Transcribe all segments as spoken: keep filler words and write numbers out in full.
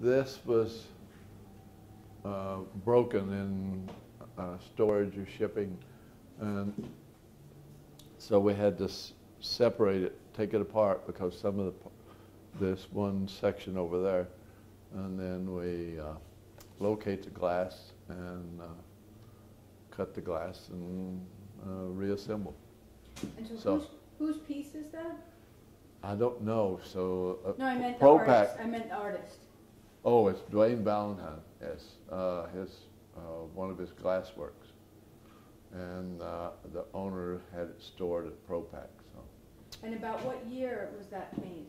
This was uh, broken in uh, storage or shipping, and so we had to s separate it, take it apart, because some of the, this one section over there, and then we uh, locate the glass and uh, cut the glass and uh, reassemble. And so, so whose, whose piece is that? I don't know. So uh, no, I meant the artist. I meant the artist. Oh, it's Duane Ballantyne. Yes, uh, his uh, one of his glass works, and uh, the owner had it stored at ProPac. So. And about what year was that made?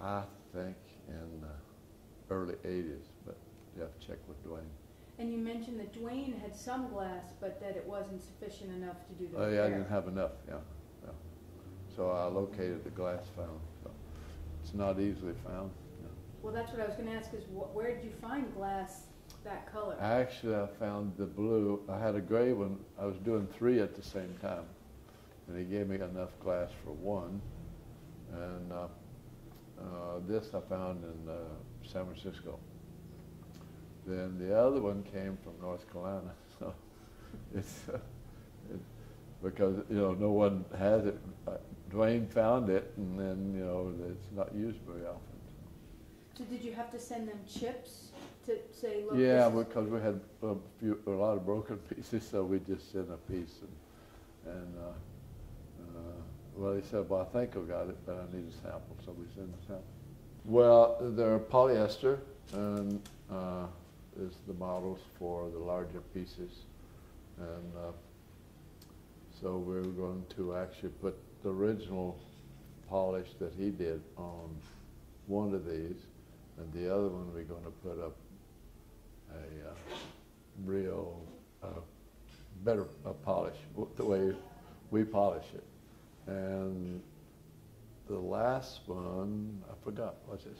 I think in the early eighties, but you have to check with Duane. And you mentioned that Duane had some glass, but that it wasn't sufficient enough to do the repair. Oh, yeah, I didn't have enough. Yeah, yeah. So I located the glass found. So it's not easily found. Well, that's what I was going to ask, is wh where did you find glass that color? Actually, I found the blue. I had a gray one. I was doing three at the same time, and he gave me enough glass for one. And uh, uh, this I found in uh, San Francisco. Then the other one came from North Carolina. So it's, uh, it's because, you know, no one has it. Duane found it, and then, you know, it's not used very often. So did you have to send them chips to say, look? Yeah, because we had a, few, a lot of broken pieces, so we just sent a piece. And, and uh, uh, well, he said, well, I think I got it, but I need a sample, so we sent a sample. Well, they're polyester, and uh, is the models for the larger pieces. And uh, so we're going to actually put the original polish that he did on one of these. And the other one, we're going to put up a uh, real, uh, better uh, polish, the way we polish it. And the last one, I forgot, what's it?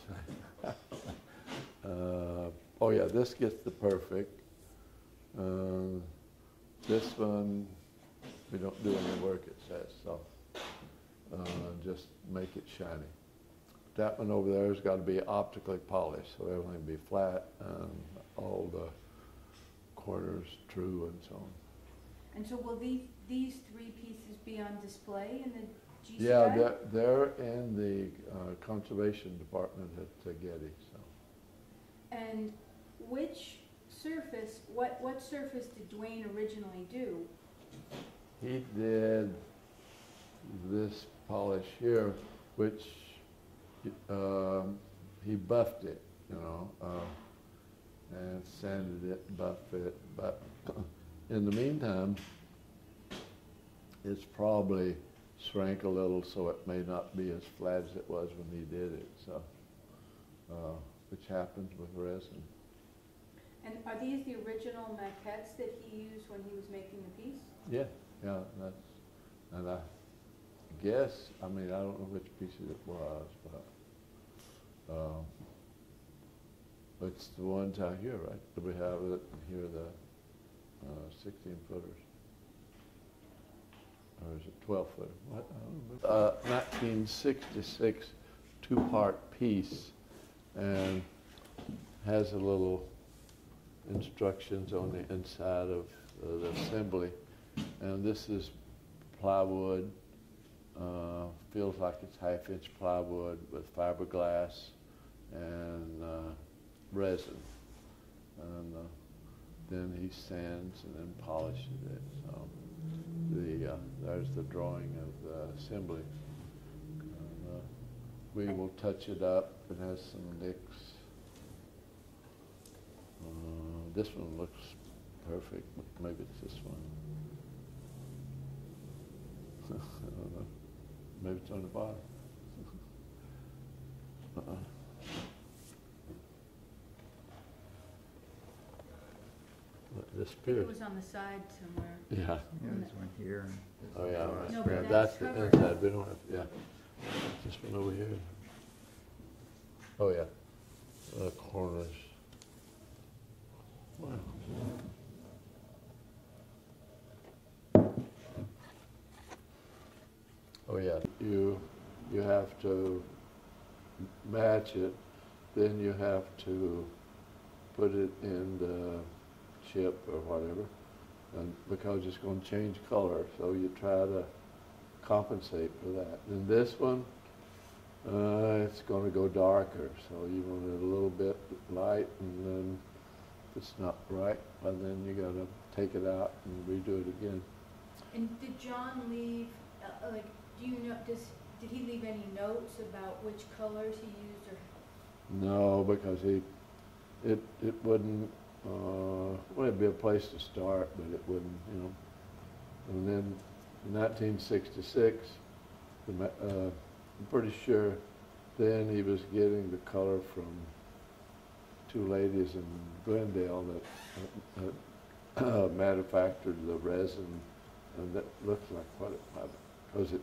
uh, oh yeah, this gets the perfect. Uh, this one, we don't do any work, it says, so uh, just make it shiny. That one over there has got to be optically polished, so everything will be flat and all the corners true and so on. And so will these, these three pieces be on display in the G C I? Yeah, they're, they're in the uh, conservation department at uh, Getty. So. And which surface, what, what surface did Duane originally do? He did this polish here, which Uh, he buffed it, you know, uh, and sanded it, buffed it. But in the meantime, it's probably shrank a little, so it may not be as flat as it was when he did it. So, uh, which happens with resin. And are these the original maquettes that he used when he was making the piece? Yeah, yeah. That's, and I guess, I mean, I don't know which pieces it was, but. Um, it's the ones out here, right? We have it here, the uh, sixteen footers. Or is it twelve footer? What? I don't uh, nineteen sixty-six two-part piece, and has a little instructions on the inside of uh, the assembly. And this is plywood. Uh, feels like it's half-inch plywood with fiberglass and uh, resin, and uh, then he sands and then polishes it. So the uh, there's the drawing of the assembly. And, uh, we will touch it up. It has some nicks. Uh, this one looks perfect. Maybe it's this one. I don't know. Maybe it's on the bottom. uh-uh. It disappeared. It was on the side somewhere. Yeah. Yeah, there's one here. Oh, yeah. Right. No, but that's, that's the inside. We don't have, yeah. This one over here. Oh, yeah. The corners. Wow. Oh yeah, you you have to match it then you have to put it in the chip or whatever, and because it's going to change color, so you try to compensate for that. And this one, uh, it's going to go darker, so you want it a little bit light, and then if it's not right, well, then you got to take it out and redo it again. And did John leave, uh, like, do you know, does, did he leave any notes about which colors he used? Or? No, because he, it, it wouldn't, uh, well, it'd be a place to start, but it wouldn't, you know. And then in nineteen sixty-six, the, uh, I'm pretty sure then he was getting the color from two ladies in Glendale that uh, uh, manufactured the resin, and that looks like what it might because it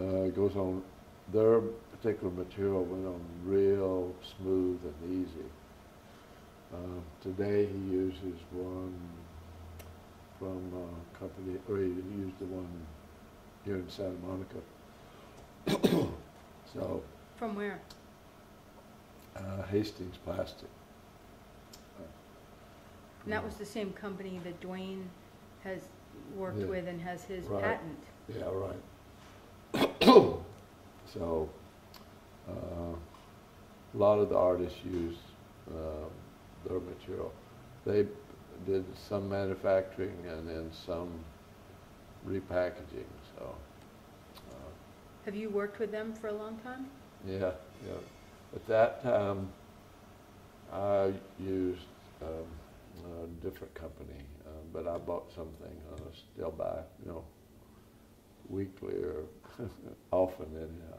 uh, goes on, their particular material went on real smooth and easy. Uh, today he uses one from a company, or he used the one here in Santa Monica. So. From where? Uh, Hastings Plastic. Uh, and that was the same company that Duane has worked yeah. with and has his right. patent. Yeah, right. So, uh, a lot of the artists used uh, their material. They did some manufacturing and then some repackaging. So, uh, have you worked with them for a long time? Yeah, yeah. At that time, I used um, a different company, uh, but I bought something. I still buy, you know, weekly or often anyhow.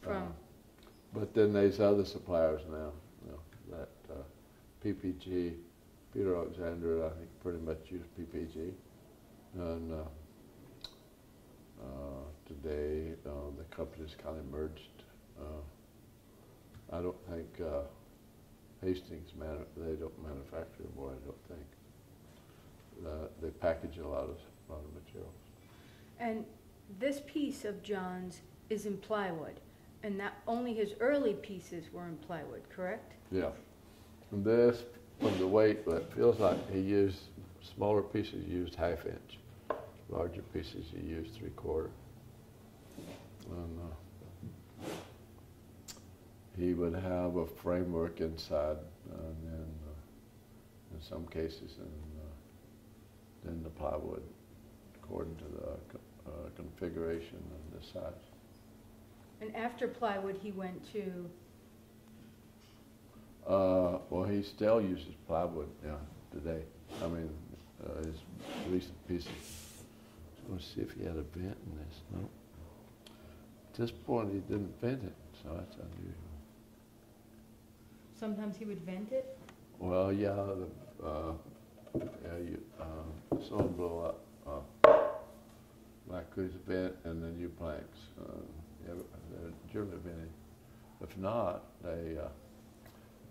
From? Um, but then there's other suppliers now, you know, that uh, P P G, Peter Alexander, I think pretty much used P P G, and uh, uh, today uh, the companies kind of merged. Uh, I don't think uh, Hastings, manu they don't manufacture more, I don't think. Uh, they package a lot of, a lot of materials. And this piece of John's is in plywood, and that only his early pieces were in plywood, correct? Yeah. And this, from the weight, it feels like he used, smaller pieces he used half inch, larger pieces he used three quarter. And, uh, he would have a framework inside, and then uh, in some cases, and uh, then the plywood, according to the uh, configuration and the size. And after plywood, he went to? Uh, well, he still uses plywood now today. I mean, uh, his recent pieces. I was going to see if he had a vent in this. No. At this point, he didn't vent it, so that's unusual. Sometimes he would vent it? Well, yeah, the, uh, yeah you, uh, the sun blow up, uh, like this vent and the new planks. Uh, yeah, they're generally vented. If not, they, uh,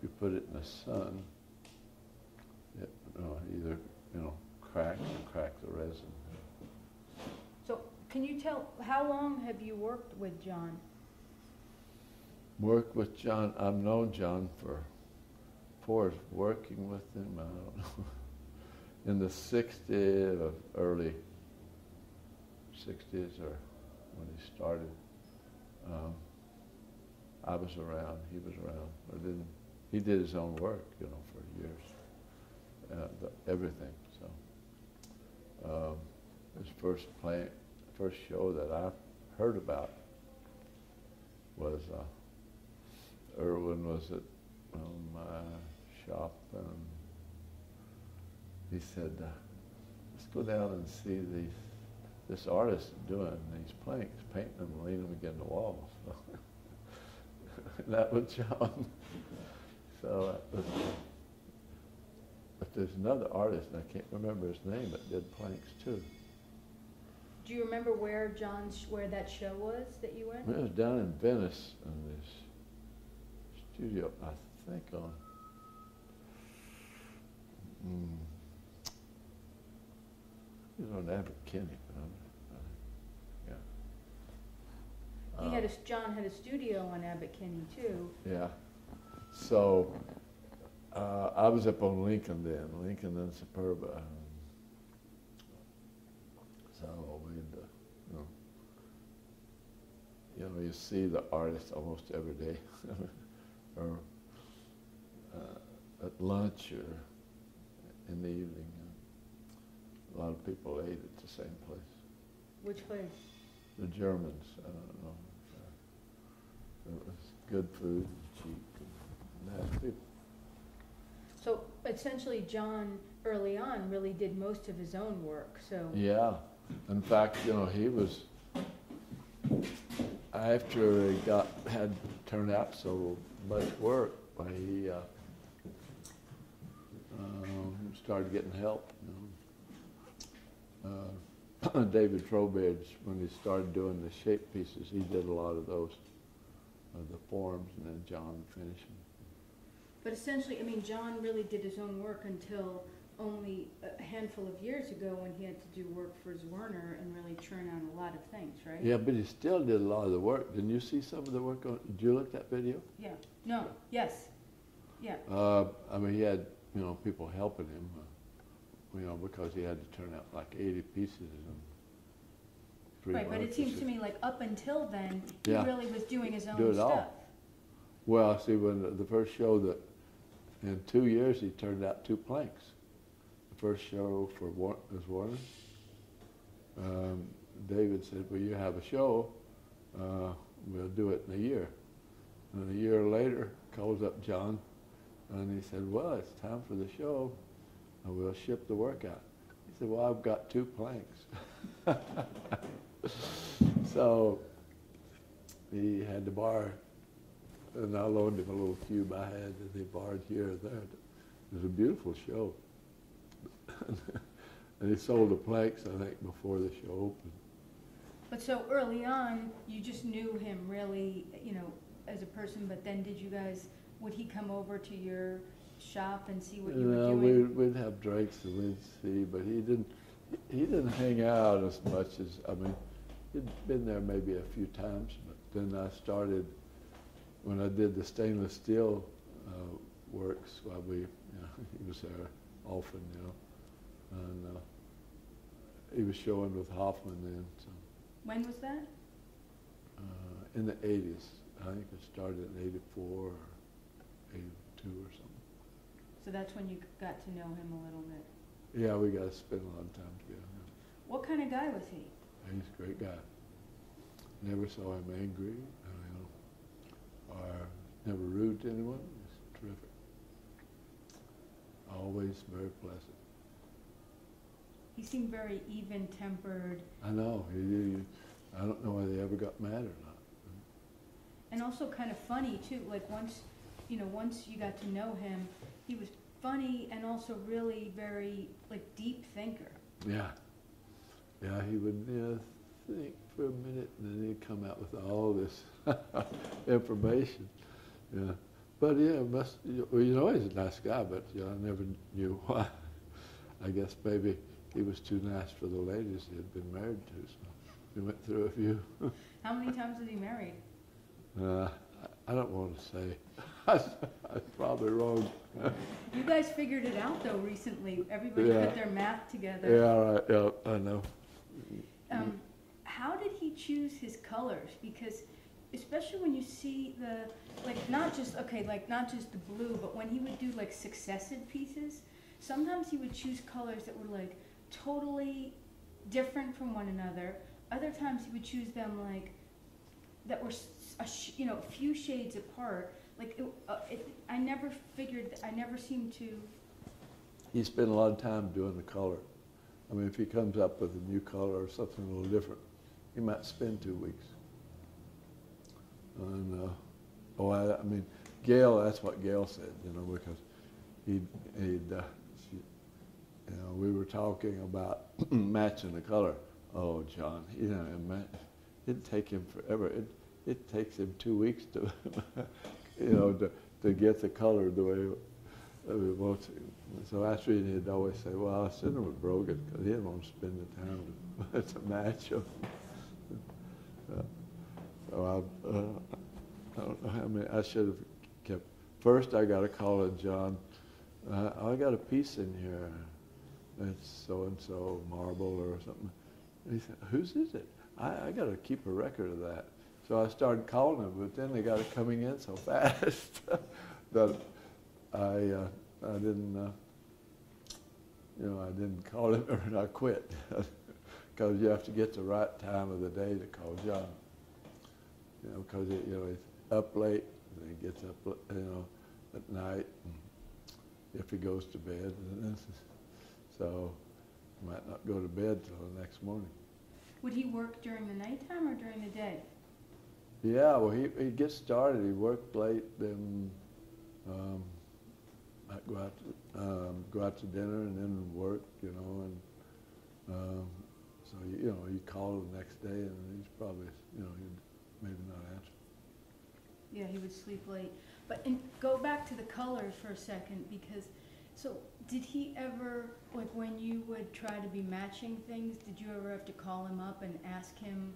you put it in the sun, it uh, either, you know, cracks or crack the resin. So can you tell, how long have you worked with John? Work with John, I've known John for, for working with him, I don't know, in the sixties, early sixties or when he started. Um, I was around, he was around, but then he did his own work, you know, for years, uh, the, everything, so. Um, his first play, first show that I heard about was, uh, Irwin was at uh, my shop, and he said, uh, let's go down and see these, this artist doing these planks, painting them, leaning them against the wall. So that was John. So that was, but there's another artist, and I can't remember his name, that did planks too. Do you remember where John's, where that show was that you went? It was down in Venice, and this studio, I think on mm, it was on Abbot Kinney. Yeah. He um, had a John had a studio on Abbot Kinney too. Yeah. So uh, I was up on Lincoln then, Lincoln and Superba. So we, had, you know, you know, you see the artists almost every day, or uh, at lunch or in the evening. A lot of people ate at the same place. Which place? The Germans. I don't know. It was good food, cheap, and nice people. So essentially, John early on really did most of his own work. So yeah, in fact, you know, he was after he got had turned out so much work, but he uh, um, started getting help. You know. Uh, David Trowbridge, when he started doing the shape pieces, he did a lot of those, uh, the forms, and then John finished them. But essentially, I mean, John really did his own work until only a handful of years ago when he had to do work for Zwirner and really churn out a lot of things, right? Yeah, but he still did a lot of the work. Didn't you see some of the work on, did you look at that video? Yeah. No. Yes. Yeah. Uh, I mean, he had, you know, people helping him. Uh, You know, because he had to turn out like eighty pieces and three Right, but it seems to me like up until then, he yeah. really was doing his own Do it stuff. All. Well, see, when the, the first show that, in two years, he turned out two planks. The first show for War was Warner. Um, David said, well, you have a show. Uh, we'll do it in a year. And a year later, calls up John, and he said, well, it's time for the show. We'll ship the work out. He said, well, I've got two planks. So he had to borrow, and I loaned him a little cube I had, and he borrowed here and there. It was a beautiful show. And he sold the planks, I think, before the show opened. But so early on, you just knew him really, you know, as a person, but then did you guys, would he come over to your shop and see what you no, were doing? We'd, we'd have drinks and we'd see, but he didn't he didn't hang out as much as, I mean, he'd been there maybe a few times, but then I started, when I did the stainless steel uh, works, while we, you know, he was there often, you know, and uh, he was showing with Hoffman then. So. When was that? Uh, in the eighties. I think it started in eighty-four or eighty-two or something. So that's when you got to know him a little bit. Yeah, we got to spend a lot of time together. What kind of guy was he? He's a great guy. Never saw him angry, you know, or never rude to anyone. He's terrific. Always very pleasant. He seemed very even-tempered. I know. He, he, I don't know whether he ever got mad or not. And also kind of funny too. Like once, you know, once you got to know him. He was funny and also really very, like, deep thinker. Yeah. Yeah, he would you know, think for a minute, and then he'd come out with all this information. Yeah. But, yeah, must, you know, he's a nice guy, but you know, I never knew why. I guess maybe he was too nice for the ladies he had been married to, so we went through a few. How many times was he married? Uh, I don't want to say. That's probably wrong. You guys figured it out, though, recently. Everybody yeah. put their math together. Yeah, all right. Yeah, I know. Um, how did he choose his colors? Because especially when you see the, like, not just, okay, like, not just the blue, but when he would do, like, successive pieces, sometimes he would choose colors that were, like, totally different from one another. Other times he would choose them, like, that were, a sh you know, a few shades apart. Like, it, uh, it, I never figured, I never seemed to... He spent a lot of time doing the color. I mean, if he comes up with a new color or something a little different, he might spend two weeks. And, uh, oh, I, I mean, Gail, that's what Gail said, you know, because he'd, he'd uh, she, you know, we were talking about matching the color. Oh, John, you know, it'd take him forever. It, it takes him two weeks to... you know, to, to get the color the way we want to. So after he'd always say, well, I'll send him with Brogan, because he didn't want to spend the time to, to match him. Uh, so I, uh, I don't know how many, I should have kept First, I got a call to John. Uh, I got a piece in here. It's so-and-so marble or something. And he said, whose is it? I, I got to keep a record of that. So I started calling them, but then they got it coming in so fast that I, uh, I didn't, uh, you know, I didn't call him, and I quit. Because you have to get the right time of the day to call John. You know, because it, you know, it's up late, and he gets up, you know, at night, and if he goes to bed. So he might not go to bed till the next morning. Would he work during the nighttime or during the day? Yeah, well, he, he gets started. He worked late, then um, I'd go out to, um, go out to dinner and then work, you know. And um, so, you, you know, you call the next day and he's probably, you know, he'd maybe not answer. Yeah, he would sleep late. But and go back to the colors for a second, because, so did he ever, like when you would try to be matching things, did you ever have to call him up and ask him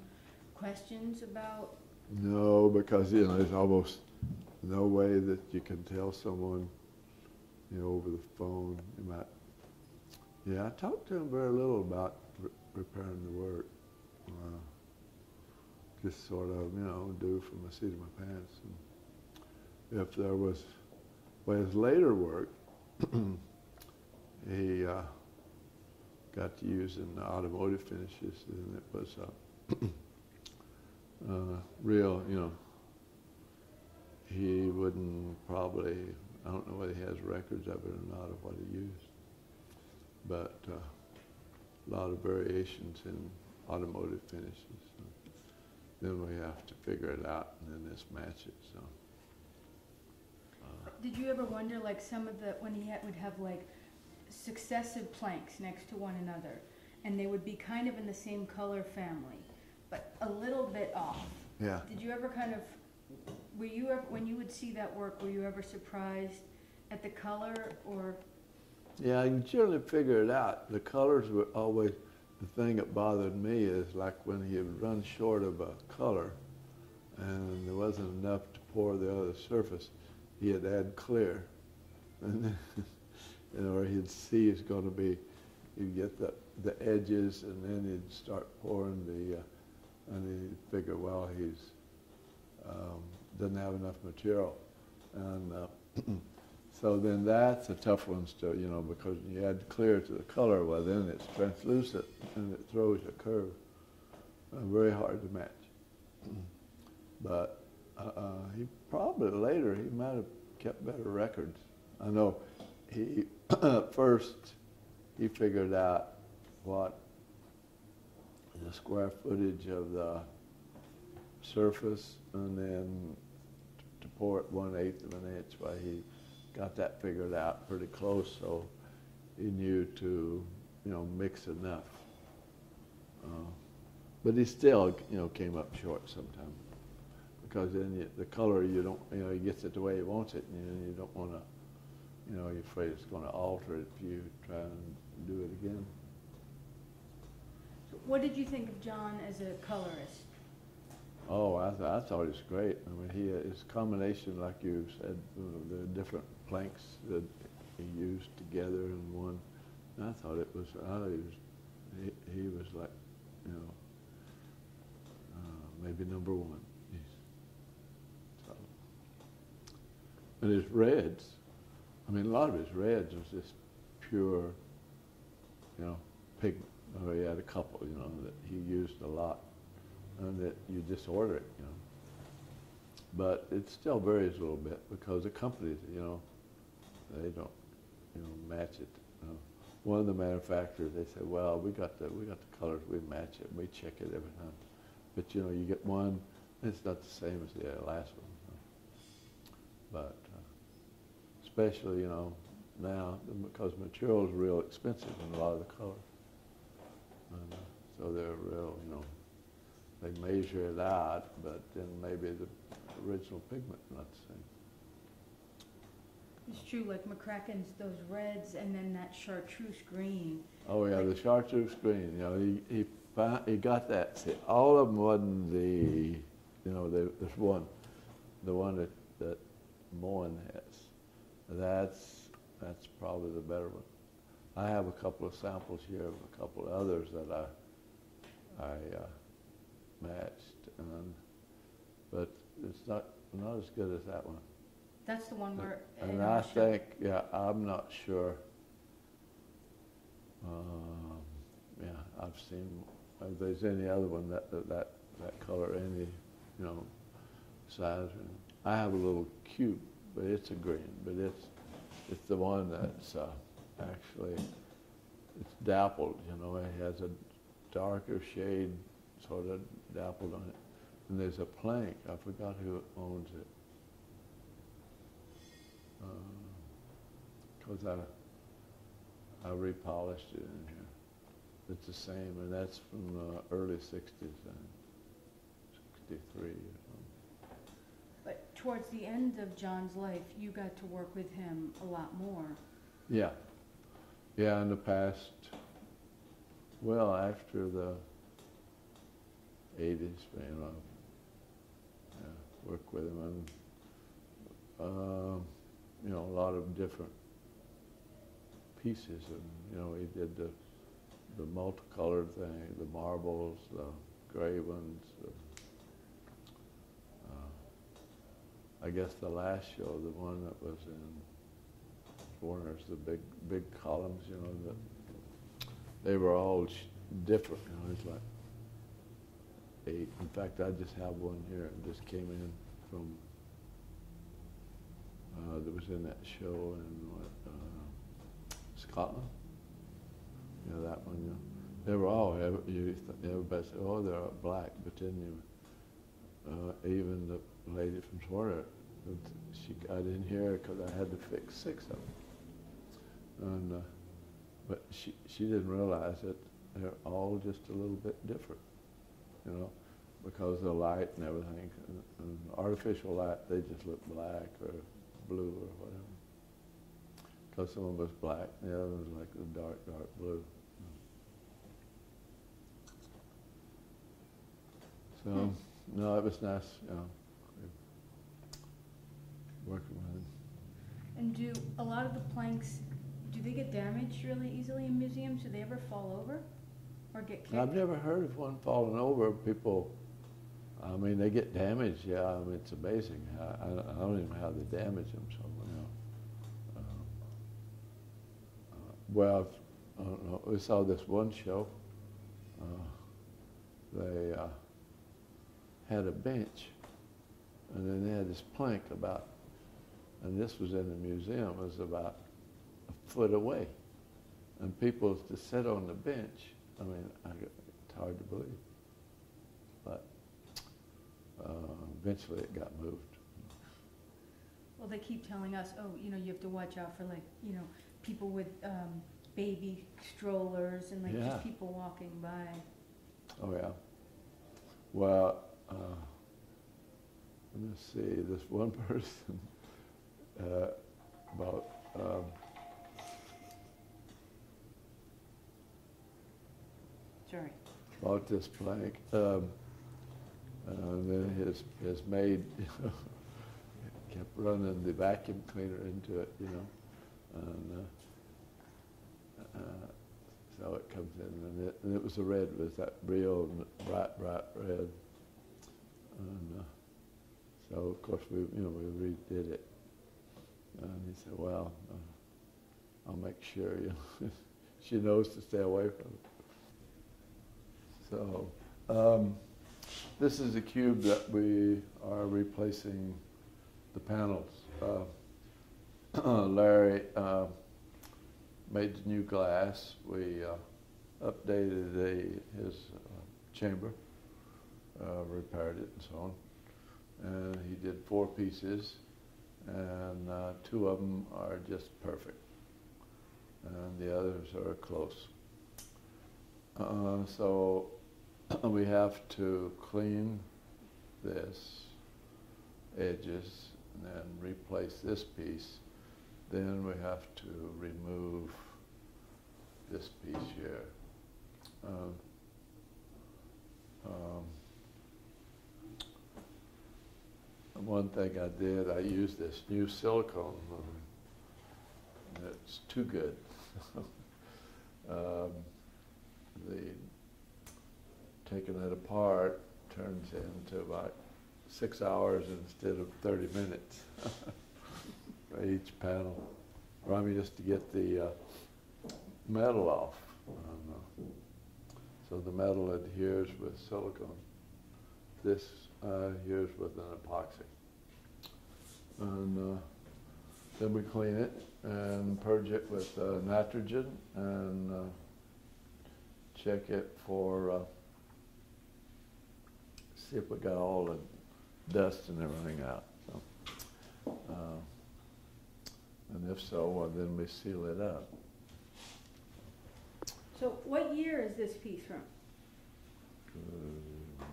questions about? No, because, you know, there's almost no way that you can tell someone, you know, over the phone. You might, yeah, I talked to him very little about re preparing the work. Uh, just sort of, you know, do from the seat of my pants. And if there was, well, his later work, he uh, got to use in the automotive finishes, and it was uh, Uh, real, you know, he wouldn't probably, I don't know whether he has records of it or not, of what he used, but uh, a lot of variations in automotive finishes. So then we have to figure it out and then mismatch it, so. Uh, Did you ever wonder, like, some of the, when he had, would have, like, successive planks next to one another, and they would be kind of in the same color family, but a little bit off. Yeah. Did you ever kind of, were you ever, when you would see that work, were you ever surprised at the color or? Yeah, I can generally figure it out. The colors were always, the thing that bothered me is like when he would run short of a color and there wasn't enough to pour the other surface, he'd add clear. And then, or he'd see it's gonna be, you'd get the, the edges and then he'd start pouring the, uh, and he figured, well, he's um, doesn't have enough material, and uh, so then that's a tough one still, you know, because you add clear to the color, well, then it's translucent and it throws a curve. Uh, very hard to match. But uh, uh, he probably later he might have kept better records. I know he first he figured out what the square footage of the surface, and then to pour it one-eighth of an inch, well, he got that figured out pretty close, so he knew to, you know, mix enough. Uh, but he still, you know, came up short sometimes, because then you, the color, you don't, you know, he gets it the way he wants it, and you, you don't want to, you know, you're afraid it's going to alter it if you try and do it again. What did you think of John as a colorist? Oh, I, th I thought he was great. I mean, he, his combination, like you said, you know, the different planks that he used together in one. And I thought it was, I thought he was, he, he was like, you know, uh, maybe number one. So. And his reds, I mean, a lot of his reds was just pure, you know, pigment. Or he had a couple, you know, that he used a lot, and that you just order it, you know. But it still varies a little bit because the companies, you know, they don't, you know, match it. You know. One of the manufacturers, they said, "Well, we got the we got the colors, we match it, we check it every time." But you know, you get one, and it's not the same as the last one. You know. But uh, especially, you know, now because material is real expensive in a lot of the colors. And so they're real, you know, they measure it out, but then maybe the original pigment not the same. It's true, like McCracken's, those reds, and then that chartreuse green. Oh yeah, like the chartreuse green. You know, he he found, he got that. See, all of them wasn't the, you know, there's one, the one that that Moen has. That's, that's probably the better one. I have a couple of samples here of a couple of others that I, I uh, matched, and, but it's not, not as good as that one. That's the one where... And, and I think, sure. yeah, I'm not sure. Um, yeah, I've seen, if there's any other one that, that, that, that color, any, you know, size. I have a little cube, but it's a green, but it's, it's the one that's... Uh, Actually, it's dappled, you know, it has a darker shade, sort of dappled on it. And there's a plank, I forgot who owns it. Because um, I, I repolished it in here. It's the same, and that's from the early sixties, then, sixty-three or something. But towards the end of John's life, you got to work with him a lot more. Yeah. Yeah, in the past, well, after the eighties, you know, yeah, worked with him and, uh, you know, a lot of different pieces. And, you know, he did the, the multicolored thing, the marbles, the gray ones. The, uh, I guess the last show, the one that was in Zwirner's, the big, big columns, you know, that they were all sh different, you know, it's like eight. In fact, I just have one here, it just came in from, uh, that was in that show in what, uh, Scotland, you know, that one, you know. They were all, you everybody said, oh, they're black, but then you, uh, even the lady from Zwirner, but she got in here because I had to fix six of them. And, uh, but she, she didn't realize that they're all just a little bit different, you know, because of the light and everything. And, and artificial light, they just look black or blue or whatever. Because some of us black and the other one's like the dark, dark blue. So, mm. no, it was nice, you know. Working with them. And do a lot of the planks, do they get damaged really easily in museums? Do they ever fall over or get kicked? I've never heard of one falling over. People, I mean, they get damaged, yeah. I mean, it's amazing. I, I, don't, I don't even know how they damage them. So, you know. Um, uh, well, I don't know. We saw this one show. Uh, they uh, had a bench, and then they had this plank about, and this was in the museum, it was about a foot away. And people to sit on the bench, I mean, I, it's hard to believe. But uh, eventually it got moved. Well, they keep telling us, oh, you know, you have to watch out for, like, you know, people with um, baby strollers and, like, yeah. just people walking by. Oh, yeah. Well, uh, let me see, this one person, Uh, about um, Sorry. about this plank, um, and then his his maid, you know, kept running the vacuum cleaner into it, you know, and uh, uh, so it comes in, and it, and it was a red, it was that real bright, bright red, and uh, so of course we, you know, we redid it. And he said, well, uh, I'll make sure, you know, she knows to stay away from it. So um, this is a cube that we are replacing the panels. Uh, Larry uh, made new glass. We uh, updated the, his uh, chamber, uh, repaired it and so on. And he did four pieces. And uh, two of them are just perfect, and the others are close. Uh, so we have to clean this edges and then replace this piece. Then we have to remove this piece here. Um, um, One thing I did, I used this new silicone It's too good. um, the taking it apart turns into about six hours instead of thirty minutes for each panel. Or I mean, just to get the uh, metal off. I don't know. So the metal adheres with silicone. This uh, adheres with an epoxy. And uh, then we clean it and purge it with uh, nitrogen and uh, check it for, uh, see if we got all the dust and everything out. So, uh, and if so, well, then we seal it up. So what year is this piece from? Um,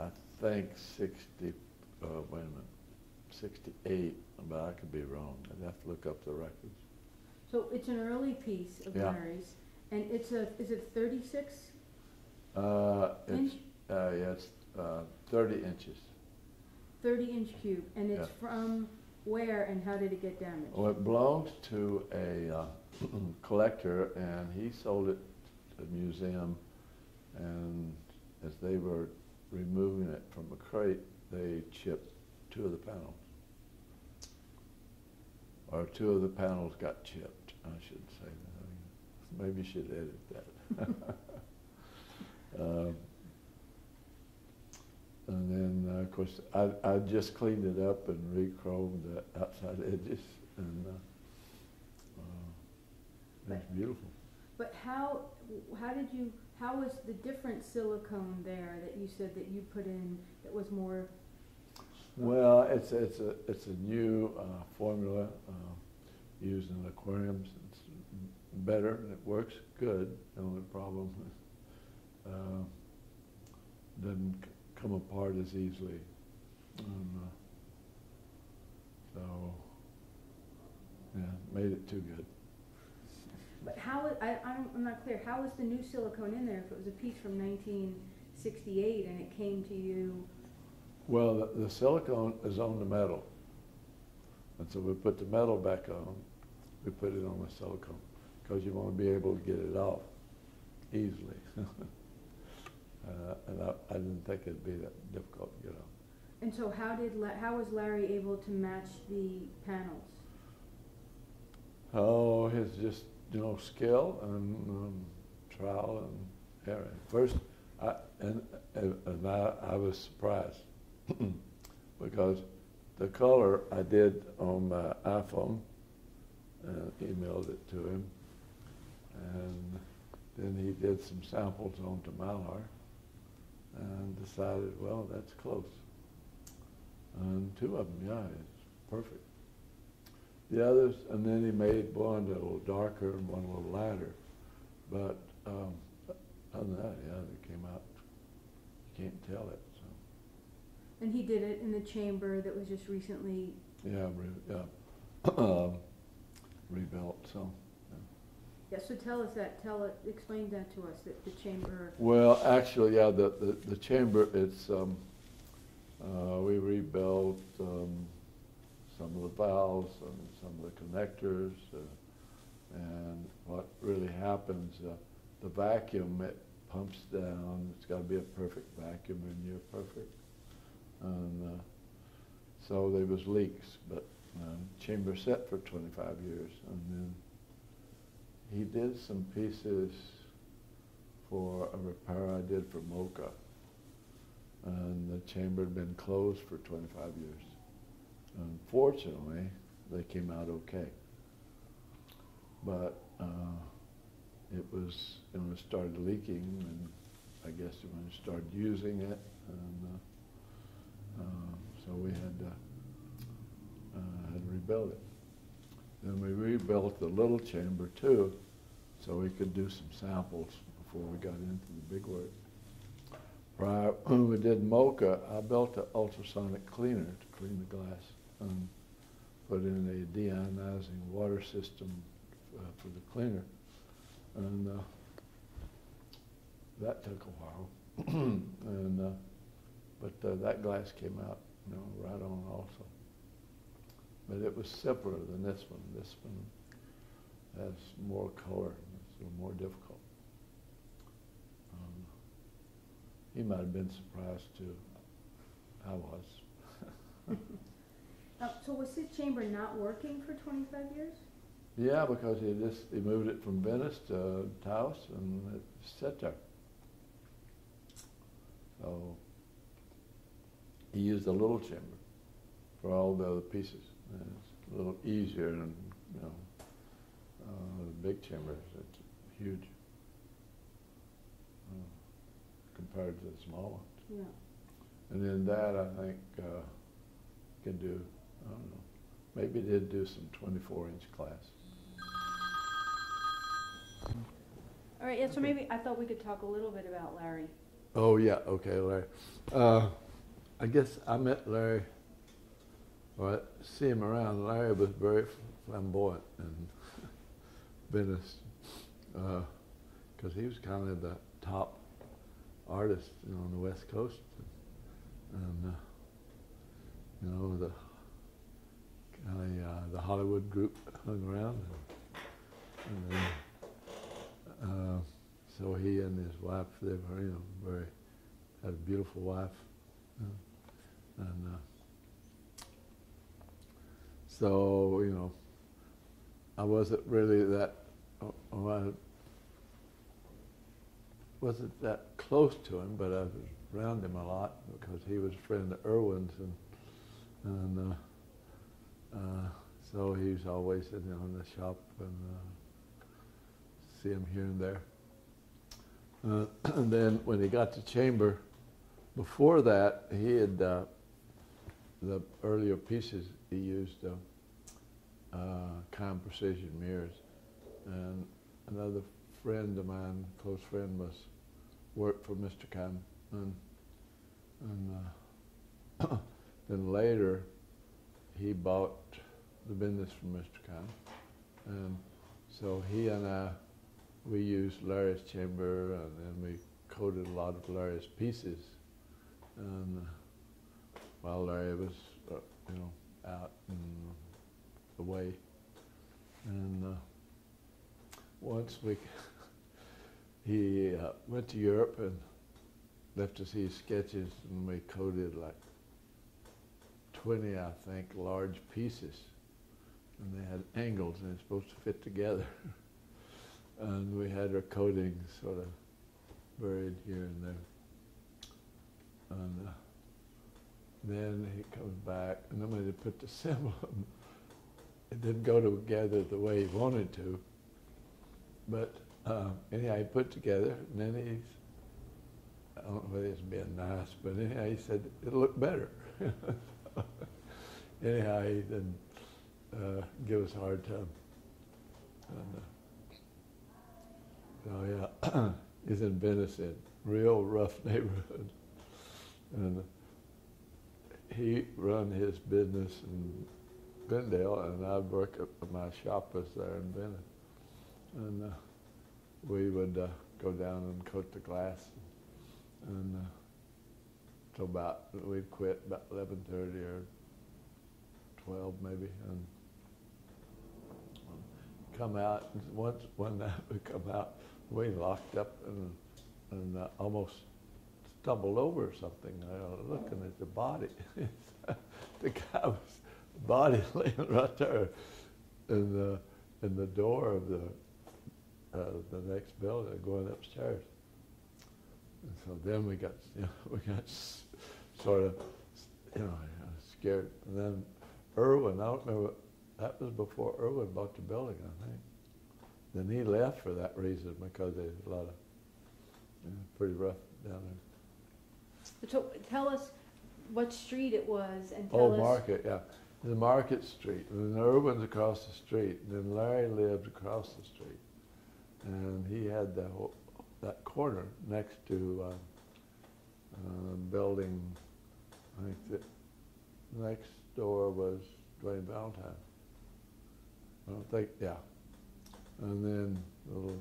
I think sixty, uh, wait a minute, sixty-eight, but I could be wrong. I'd have to look up the records. So it's an early piece of yeah. Mary's, and it's a, is it thirty-six? Uh, it's, uh, yeah, it's uh, thirty inches. thirty inch cube, and it's yeah. from where and how did it get damaged? Well, it belonged to a uh, collector, and he sold it to the museum, and as they were removing it from a crate, they chipped two of the panels. Or two of the panels got chipped. I should say that. Maybe you should edit that. um, and then, uh, of course, I, I just cleaned it up and re-chromed the outside edges. And uh, uh, it's beautiful. But how, how did you, how was the different silicone there that you said that you put in that was more? Well, it's it's a it's a new uh, formula uh, used in aquariums. It's better and it works good. The only problem is uh, doesn't c come apart as easily. Um, uh, so yeah, made it too good. But how I I'm not clear. How was the new silicone in there? If it was a piece from nineteen sixty-eight and it came to you. Well, the, the silicone is on the metal, and so we put the metal back on. We put it on the silicone because you want to be able to get it off easily. uh, and I, I didn't think it'd be that difficult to get off. And so, how did La how was Larry able to match the panels? Oh, his just you know skill and um, trial and error. First, I and and I, I was surprised. Because the color I did on my iPhone, and emailed it to him, and then he did some samples onto Mylar, and decided, well, that's close. And two of them, yeah, it's perfect. The others, and then he made one a little darker and one a little lighter, but um, other than that, yeah, they came out. You can't tell it. And he did it in the chamber that was just recently yeah, re yeah. um, rebuilt. So yeah. yeah. So tell us that. Tell it. Explain that to us. That the chamber. Well, actually, yeah. The the, the chamber. It's um, uh, we rebuilt um, some of the valves and some of the connectors. Uh, and what really happens? Uh, the vacuum it pumps down. It's got to be a perfect vacuum, and you're perfect. And uh, so there was leaks, but uh, chamber set for twenty-five years. And then he did some pieces for a repair I did for Mocha. And the chamber had been closed for twenty-five years. Unfortunately, they came out okay. But uh, it was, it started leaking, and I guess when I started using it, and, uh, Um, so we had, uh, uh, had rebuilt it. Then we rebuilt the little chamber too, so we could do some samples before we got into the big work. Prior, when we did Mocha, I built an ultrasonic cleaner to clean the glass and put in a deionizing water system uh, for the cleaner. And uh, that took a while. and. Uh, But uh, that glass came out, you know, right on also. but it was simpler than this one. This one has more color, it's a little more difficult. Um, he might have been surprised too. I was. uh, so was his chamber not working for twenty-five years? Yeah, because he just he moved it from Venice to Taos and it sat there. So he used a little chamber for all the other pieces. And it's a little easier than, you know, uh, the big chambers. It's huge uh, compared to the small ones. Yeah. And then that, I think, uh, can do, I don't know, maybe did do some twenty-four inch class. All right, yeah, so maybe I thought we could talk a little bit about Larry. Oh, yeah, okay, Larry. Uh, I guess I met Larry, or I see him around. Larry was very flamboyant in Venice, because uh, he was kind of the top artist, you know, on the West Coast. And, uh, you know, the, I, uh, the Hollywood group hung around. And, and, uh, so he and his wife, they were, you know, very, had a beautiful wife. You know, and uh, so, you know, I wasn't really that, or I wasn't that close to him, but I was around him a lot because he was a friend of Irwin's, and and uh, uh, so he was always in you know, in the shop and uh, see him here and there. Uh, and then when he got to chamber, before that he had uh, the earlier pieces he used uh, uh, Kahn precision mirrors, and another friend of mine, close friend, was worked for Mister Kahn. And, and uh, then later, he bought the business from Mister Kahn. And so he and I, we used Larry's chamber, and then we coated a lot of Larry's pieces. And uh, while Larry was, uh, you know, out and away. And uh, once we, he uh, went to Europe and left us these sketches, and we coated like twenty, I think, large pieces, and they had angles, and it's supposed to fit together. And we had our coatings sort of buried here and there. And uh, then he comes back, and then when they put the symbol, it didn't go together the way he wanted to. But uh, anyhow, he put together, and then he. I don't know whether it's being nice, but anyhow, he said it looked better. Anyhow, he didn't uh, give us a hard time. And, uh, so yeah, he's in Venice, in real rough neighborhood. And he run his business in Glendale, and I work at my shop was there in Venice. And uh, we would uh, go down and coat the glass. And uh, so about, we'd quit about eleven thirty or twelve maybe, and come out. Once one night we come out, we locked up and, and uh, almost stumbled over something. I was looking at the body. The guy was, the body laying right there in the, in the door of the, uh, the next building going upstairs. And so then we got, you know, we got sort of, you know, scared. And then Irwin, I don't remember, that was before Irwin bought the building, I think. Then he left for that reason, because there's a lot of, you know, pretty rough down there. So tell us what street it was, and tell us. Oh, Market, yeah. The Market Street. And then Irwin's across the street. And then Larry lived across the street. And he had the whole, that corner next to uh, uh, building, I think the next door was Duane Ballantyne. I don't think, yeah. And then little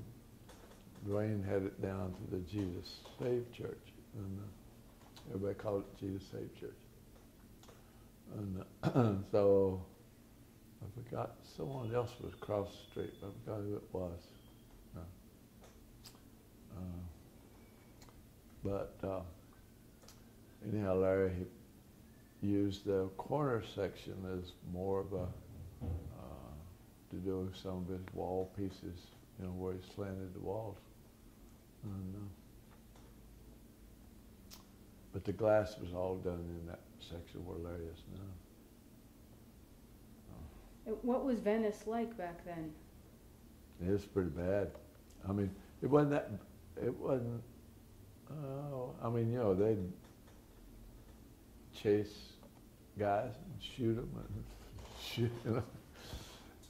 Duane had it down to the Jesus Save Church. And uh, everybody called it Jesus Save Church. And uh, so I forgot, someone else was across the street, but I forgot who it was. Uh, uh, but uh, anyhow, Larry used the corner section as more of a, uh, to do some of his wall pieces, you know, where he slanted the walls. And, uh, but the glass was all done in that section where Larry is now. What was Venice like back then? It was pretty bad. I mean, it wasn't that, it wasn't, uh, I mean, you know, they'd chase guys and shoot them and shoot, you know.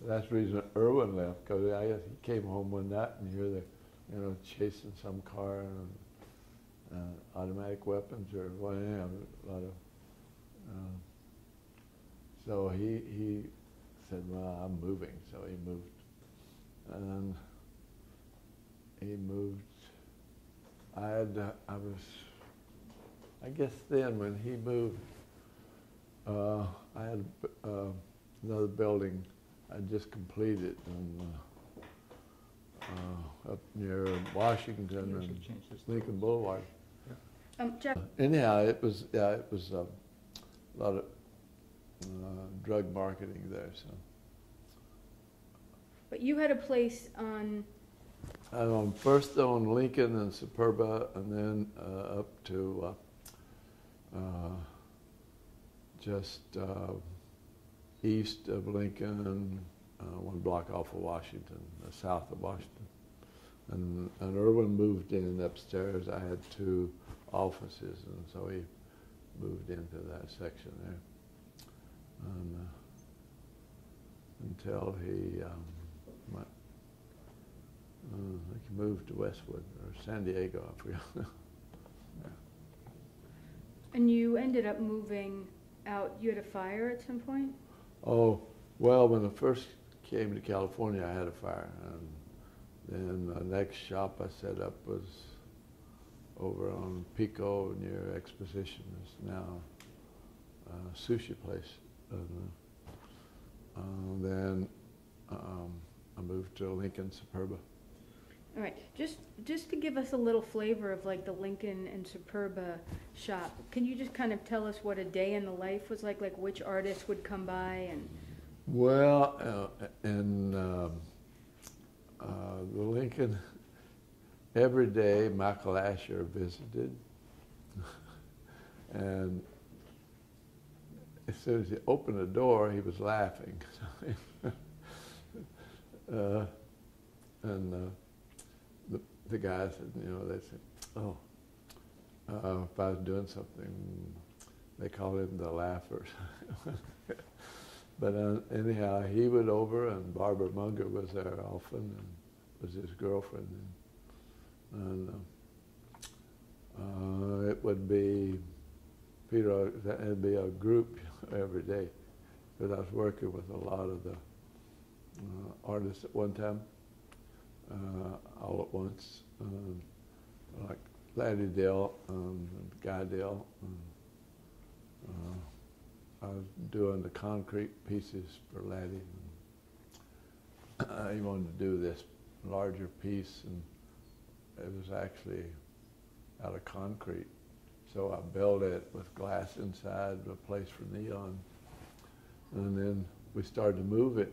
That's the reason Irwin left, because I guess he came home one night and you hear the, you know, chasing some car and uh, automatic weapons or what, you know, a lot of, uh, so he, he, said, well, I'm moving, so he moved. And he moved. I had, uh, I was, I guess then when he moved, uh, I had uh, another building I just completed in, uh, uh, up near Washington and Lincoln Boulevard. Yeah. Um, Jeff. Anyhow, it was, yeah, it was uh, a lot of, Uh, drug marketing there, so. But you had a place on? Um, first on Lincoln and Superba, and then uh, up to uh, uh, just uh, east of Lincoln, uh, one block off of Washington, uh, south of Washington. And, and Irwin moved in upstairs. I had two offices, and so he moved into that section there. And, uh, until he, um, went, uh, like he moved to Westwood or San Diego, I forget. Yeah. And you ended up moving out. You had a fire at some point? Oh, well, when I first came to California, I had a fire. And then the next shop I set up was over on Pico near Exposition. It's now a sushi place. And uh, uh, then um, I moved to Lincoln Superba. All right, just just to give us a little flavor of like the Lincoln and Superba shop, can you just kind of tell us what a day in the life was like? Like which artists would come by and? Well, uh, in um, uh, the Lincoln, every day Michael Asher visited, and. As soon as he opened the door, he was laughing. uh, and uh, the, the guy said, you know, they said, oh, uh, if I was doing something, they called him the laugher. But uh, anyhow, he went over, and Barbara Munger was there often, and was his girlfriend. And, and uh, it would be Peter, that would be a group every day, because I was working with a lot of the uh, artists at one time, uh, all at once, um, like Laddie Dill um, and Guy Dill. And, uh, I was doing the concrete pieces for Laddie. And he wanted to do this larger piece, and it was actually out of concrete. So I built it with glass inside, a place for neon. And then we started to move it.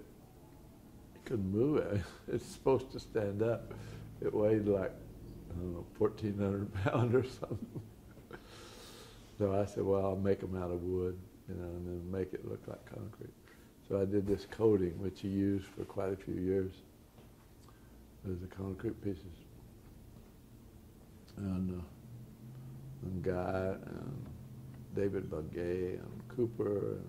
I couldn't move it. It's supposed to stand up. It weighed like, I don't know, fourteen hundred pounds or something. So I said, well, I'll make them out of wood, you know, and then make it look like concrete. So I did this coating, which he used for quite a few years as the concrete pieces. And, uh, and Guy and David Bungay and Cooper and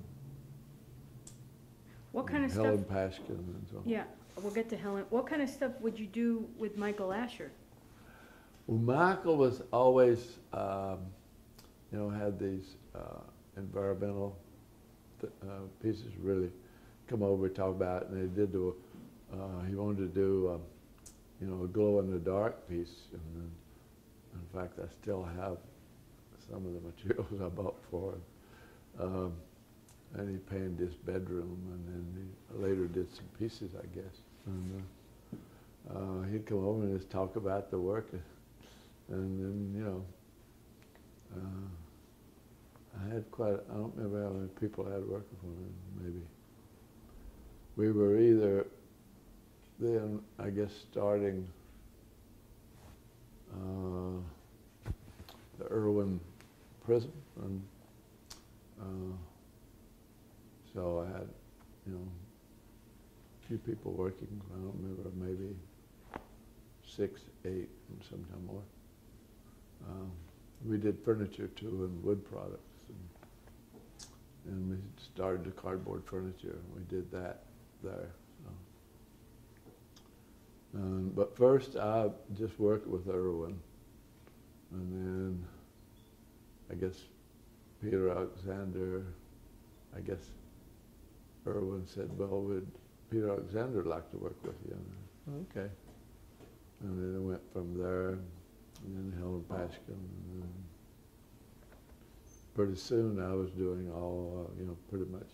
what kind and of Helen stuff? Helen Pashgian and so on. Yeah, we'll get to Helen. What kind of stuff would you do with Michael Asher? Well, Michael was always, um, you know, had these uh, environmental th uh, pieces really come over, talk about it, and they did do, a, uh, he wanted to do, um, you know, a glow-in-the-dark piece. And then, in fact, I still have some of the materials I bought for him. Um, and he painted this bedroom, and then he later did some pieces, I guess. And uh, uh, he'd come over and just talk about the work, and then, you know, uh, I had quite, I don't remember how many people I had working for me, maybe. We were either then, I guess, starting uh, the Irwin prison, and uh, so I had, you know, a few people working, I don't remember, maybe six, eight, and sometime more. Um, we did furniture too, and wood products, and, and we started the cardboard furniture, and we did that there. So. Um, but first I just worked with Irwin, and then I guess Peter Alexander, I guess Irwin said, well, would Peter Alexander like to work with you? And I, okay. And then it went from there, and then Helen Pashgian, and then pretty soon I was doing all, uh, you know, pretty much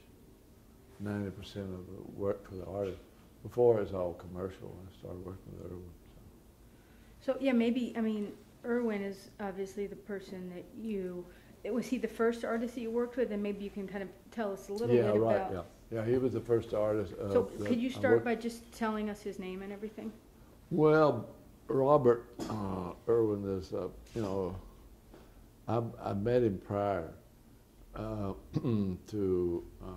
ninety percent of the work for the artist. Before it was all commercial, I started working with Irwin. So, so yeah, maybe, I mean, Irwin is obviously the person that you, was he the first artist that you worked with? And maybe you can kind of tell us a little yeah, bit right, about. Yeah, right, yeah. He was the first artist. Uh, so could you start by just telling us his name and everything? Well, Robert uh, Irwin is, uh, you know, I, I met him prior uh, to uh,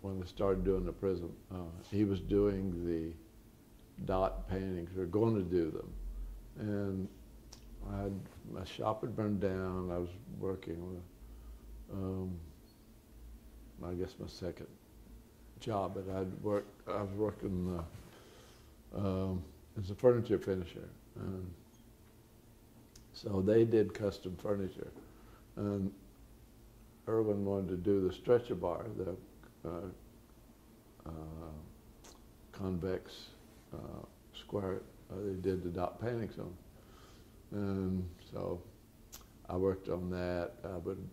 when we started doing the prison. Uh, he was doing the dot paintings, or going to do them. And I had, my shop had burned down. I was working with, um, I guess, my second job, but I'd worked, I was working uh, um, as a furniture finisher. And so they did custom furniture. And Irwin wanted to do the stretcher bar, the uh, uh, convex uh, square uh, they did the dot paintings on. And so I worked on that. I would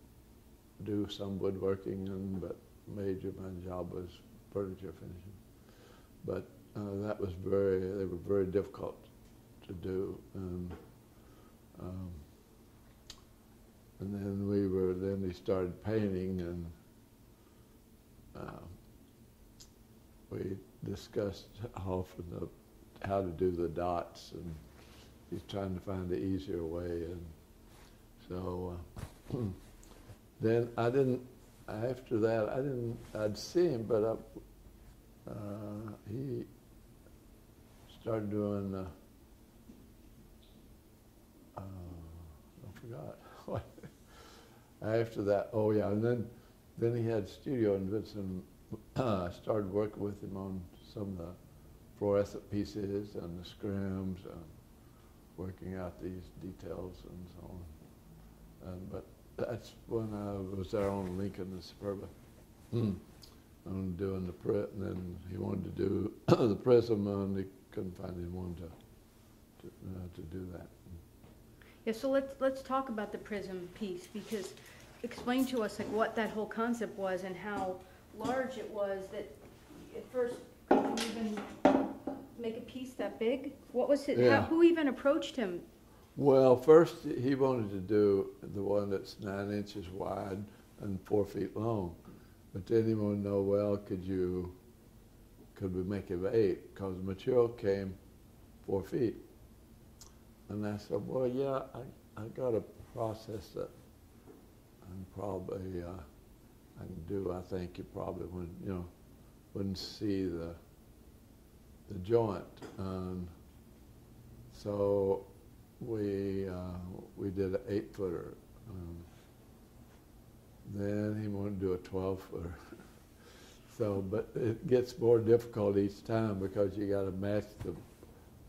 do some woodworking, and but major my job was furniture finishing. But uh, that was very, they were very difficult to do. And, um, and then we were, then we started painting, and uh, we discussed often the, how to do the dots, and he's trying to find the easier way, and so uh, then I didn't. After that, I didn't. I'd see him, but I, uh, he started doing. Uh, uh, I forgot. After that, oh yeah, and then then he had a studio in Vincent. I started working with him on some of the fluorescent pieces and the scrims. And working out these details and so on. And, but that's when I was there on Lincoln and Superba, mm. and doing the print, and then he wanted to do the prism, and he couldn't find anyone to to, uh, to do that. Yeah, so let's let's talk about the prism piece, because explain to us like what that whole concept was and how large it was that at first couldn't even make a piece that big? What was it? Yeah. How, who even approached him? Well, first he wanted to do the one that's nine inches wide and four feet long, but then he wanted to know, well, could you, could we make it eight? Because the material came four feet, and I said, well, yeah, I I got a process that I'm probably uh, I can do. I think you probably wouldn't, you know, wouldn't see the. the joint, and so we uh, we did an eight footer. Um, then he wanted to do a twelve footer. So, but it gets more difficult each time because you got to match the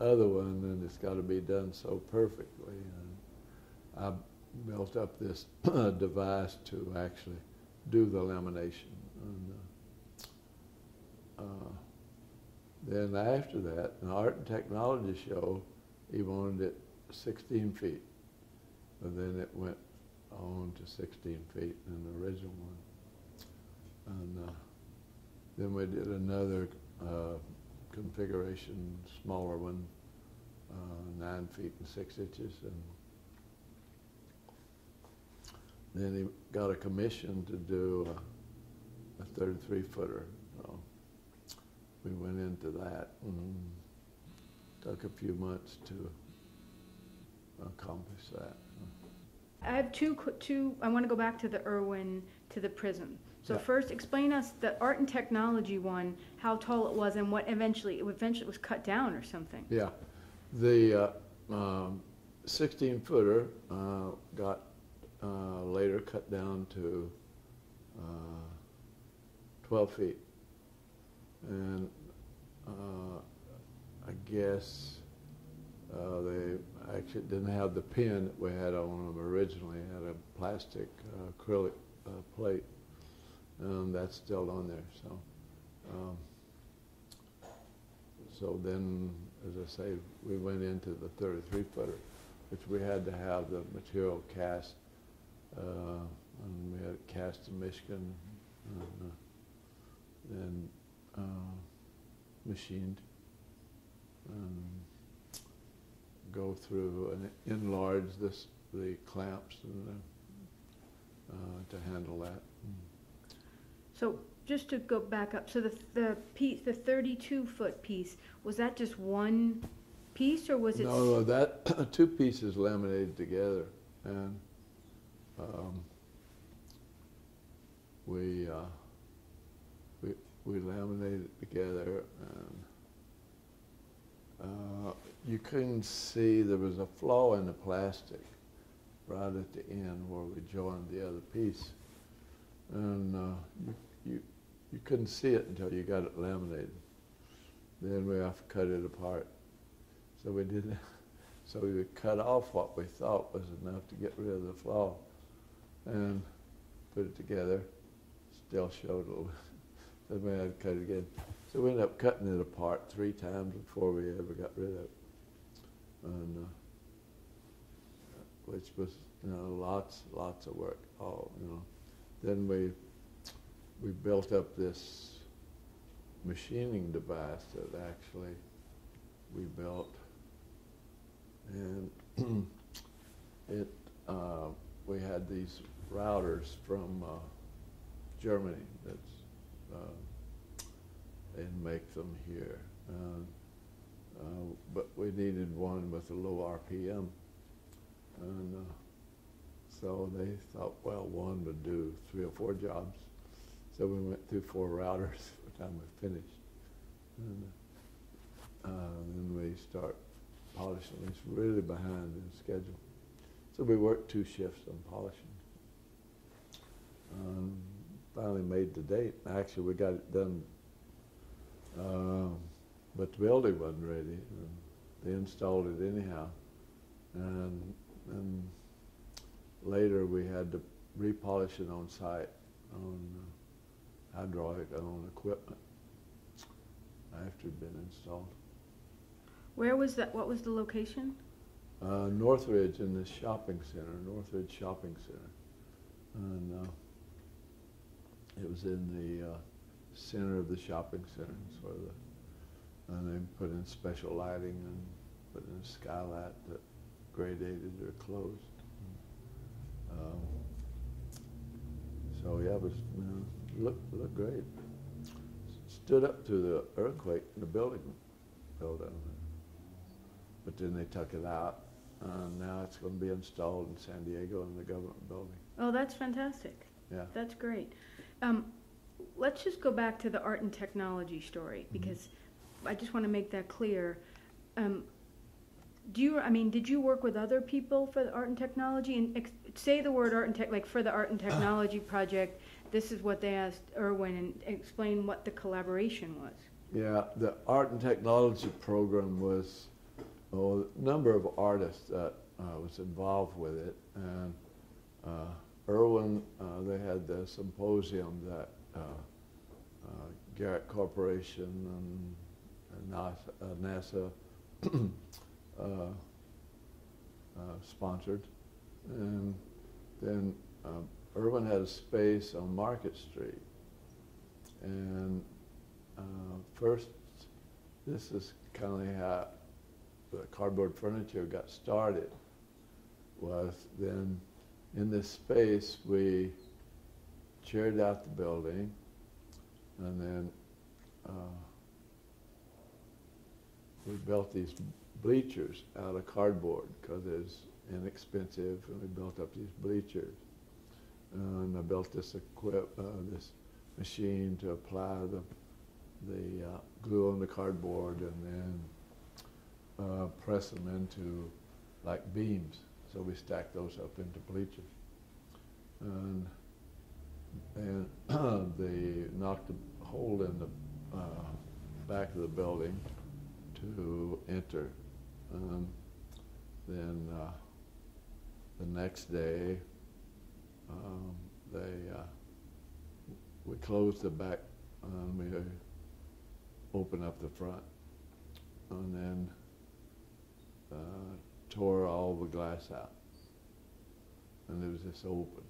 other one, and it's got to be done so perfectly. And I built up this device to actually do the lamination. And, uh, uh, Then after that, an art and technology show, he wanted it sixteen feet. And then it went on to sixteen feet in the original one. And uh, then we did another uh, configuration, smaller one, uh, nine feet and six inches. And then he got a commission to do a, a thirty-three footer. So we went into that, and took a few months to accomplish that. I have two, two, I want to go back to the Irwin, to the prism. So yeah. First, explain us the art and technology one, how tall it was and what eventually, it eventually was cut down or something. Yeah, the uh, um, sixteen footer uh, got uh, later cut down to uh, twelve feet. And uh, I guess uh, they actually didn't have the pin that we had on them originally. It had a plastic uh, acrylic uh, plate, and that's still on there. So, um, so then, as I say, we went into the thirty-three footer, which we had to have the material cast, uh, and we had it cast in Michigan, and, uh, and Uh, machined, um, go through and enlarge this, the clamps and the, uh, to handle that. So just to go back up, so the the piece, the thirty-two foot piece, was that just one piece or was it? No, no, that two pieces laminated together, and um, we. Uh, We laminated it together, and uh, you couldn't see, there was a flaw in the plastic right at the end where we joined the other piece. And uh, you, you, you couldn't see it until you got it laminated. Then we have to cut it apart. So we did so we would cut off what we thought was enough to get rid of the flaw and put it together, still showed a little. Then we had to cut it again. So we ended up cutting it apart three times before we ever got rid of it. And, uh, which was, you know, lots, lots of work. Oh, you know. Then we, we built up this machining device that actually we built. And it, uh, we had these routers from uh, Germany that's Uh, and make them here. Uh, uh, but we needed one with a low R P M. And uh, so they thought, well, one would do three or four jobs. So we went through four routers by the time we finished. And uh, then we start polishing. It's really behind in schedule. So we worked two shifts on polishing. Um, Finally made the date. Actually, we got it done, uh, but the building wasn't ready. They installed it anyhow, and, and later we had to repolish it on site on uh, hydraulic on equipment after it had been installed. Where was that? What was the location? Uh, Northridge in the shopping center, Northridge Shopping Center, and. Uh, It was in the uh, center of the shopping center, sort of the, and they put in special lighting and put in a skylight that gradated or closed. Um, so yeah, it was, you know, looked, looked great. Stood up to the earthquake and the building fell down. But then they took it out. Uh, now it's going to be installed in San Diego in the government building. Oh, that's fantastic. Yeah. That's great. Um, let's just go back to the art and technology story, because mm-hmm. I just want to make that clear. Um, do you, I mean, did you work with other people for the art and technology? And ex say the word art and tech, like for the art and technology project, this is what they asked Irwin, and explain what the collaboration was. Yeah, the art and technology program was, oh, a number of artists that uh, was involved with it. And, uh, Irwin, uh, they had the symposium that uh, uh, Garrett Corporation and NASA, uh, NASA uh, uh, sponsored. And then uh, Irwin had a space on Market Street And uh, first, this is kind of how the cardboard furniture got started. Was then in this space we chaired out the building, and then uh, we built these bleachers out of cardboard because it's inexpensive, and we built up these bleachers. And I built this equip, uh, this machine to apply the the uh, glue on the cardboard and then uh, press them into like beams. So we stacked those up into bleachers. And, and they knocked a hole in the uh, back of the building to enter. Um, then uh, the next day, um, they uh, we closed the back and we opened up the front, and then uh, tore all the glass out, and it was just open.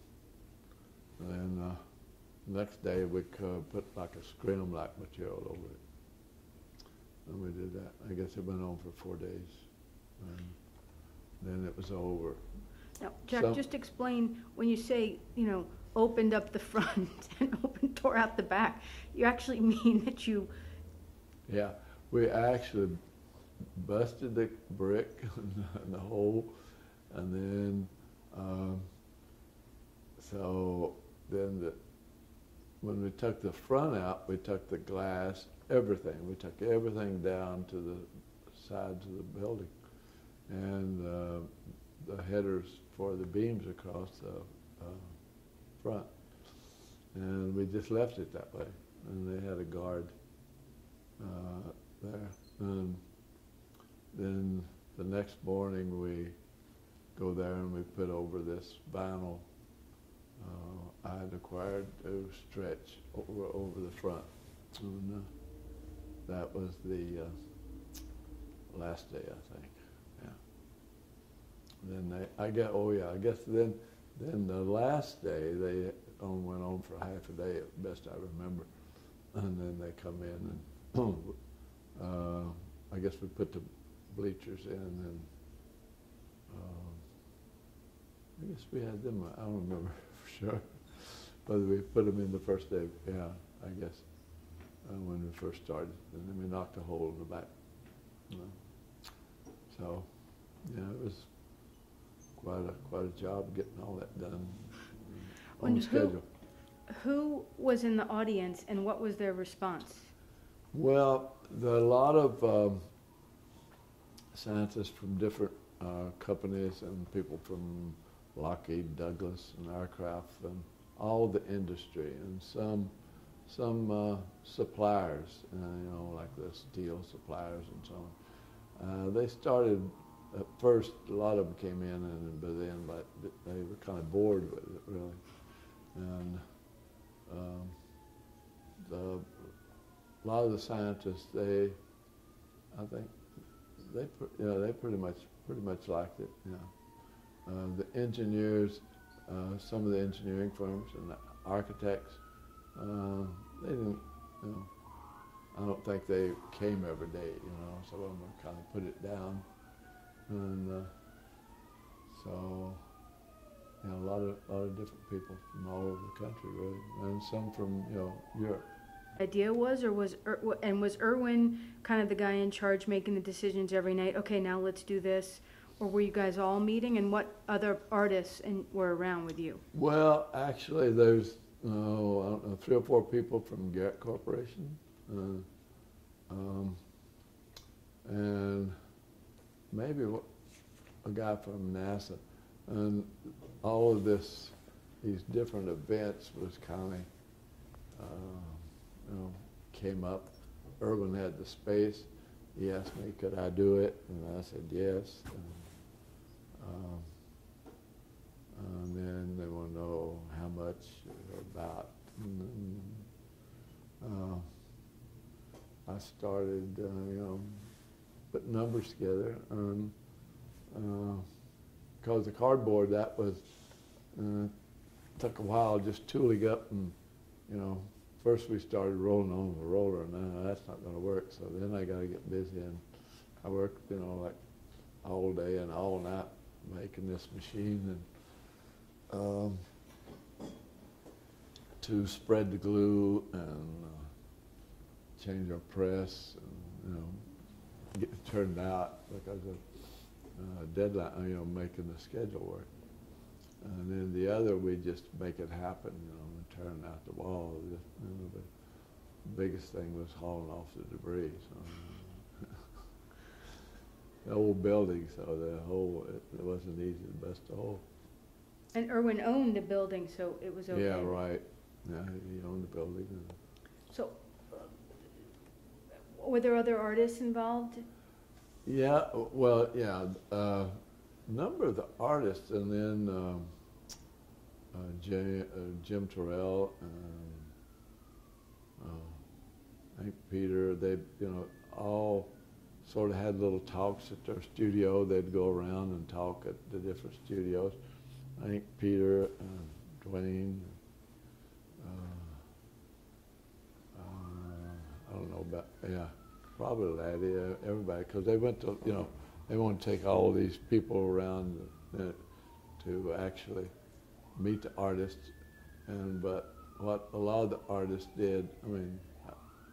And then uh, next day we could put like a scrim-like material over it, and we did that. I guess it went on for four days, and then it was over. Now, Jack, Some, just explain when you say, you know, opened up the front and opened, tore out the back. You actually mean that you? Yeah, we actually busted the brick and the hole, and then um, so then the, when we took the front out, we took the glass, everything. We took everything down to the sides of the building, and uh, the headers for the beams across the uh, front, and we just left it that way. And they had a guard uh, there. And then the next morning we go there and we put over this vinyl uh, I had acquired to stretch over, over the front. And uh, that was the uh, last day, I think. Yeah. Then they, I guess, oh yeah, I guess then Then the last day, they on, went on for half a day, best I remember. And then they come in and uh, I guess we put the bleachers in, and uh, I guess we had them, I don't remember for sure. But we put them in the first day, yeah, I guess, uh, when we first started. And then we knocked a hole in the back. You know. So, yeah, it was Quite a, quite a job getting all that done on and schedule. Who, who was in the audience and what was their response? Well, there are a lot of um, scientists from different uh, companies and people from Lockheed, Douglas, and aircraft, and all the industry, and some some uh, suppliers, uh, you know, like the steel suppliers and so on. Uh, they started. At first, a lot of them came in, and by then, but they were kind of bored with it, really. And um, the, a lot of the scientists, they, I think, they, you know, they pretty much, pretty much liked it. You know, uh, the engineers, uh, some of the engineering firms and the architects, uh, they didn't, you know, I don't think they came every day. You know, some of them kind of put it down. And uh, so, you know, a lot of a lot of different people from all over the country, really, and some from, you know, Europe. Idea was, or was, Ir and was Irwin kind of the guy in charge making the decisions every night? Okay, now let's do this. Or were you guys all meeting? And what other artists in, were around with you? Well, actually, there's oh, I don't know, three or four people from Garrett Corporation, uh, um, and. maybe a guy from NASA, and all of this, these different events was kind of, uh, you know, came up. Irwin had the space. He asked me, could I do it? And I said yes. And, um, and then they want to know how much or about. And then, uh, I started, uh, you know, put numbers together, um, uh, because the cardboard, that was, uh, took a while just tooling up and, you know, first we started rolling on the roller, and no, that's not going to work. So then I got to get busy, and I worked, you know, like all day and all night making this machine, and um, to spread the glue and uh, change our press, and you know, get it turned out because of uh, deadline, you know, making the schedule work. And then the other, we just make it happen, you know, and turn out the wall. Just, you know, but the biggest thing was hauling off the debris. So. The old building, so the whole, it, it wasn't easy to bust the hole. And Irwin owned the building, so it was okay. Yeah, right. Yeah, he owned the building. So, were there other artists involved? Yeah, well, yeah. Uh, number of the artists, and then um, uh, Jay, uh, Jim Terrell, um, uh, I think Peter, they, you know, all sort of had little talks at their studio. They'd go around and talk at the different studios. I think Peter, uh, Duane, uh, uh, I don't know about, yeah, probably Laddie, uh, everybody, because they went to, you know, they want to take all these people around uh, to actually meet the artists. And but what a lot of the artists did, I mean,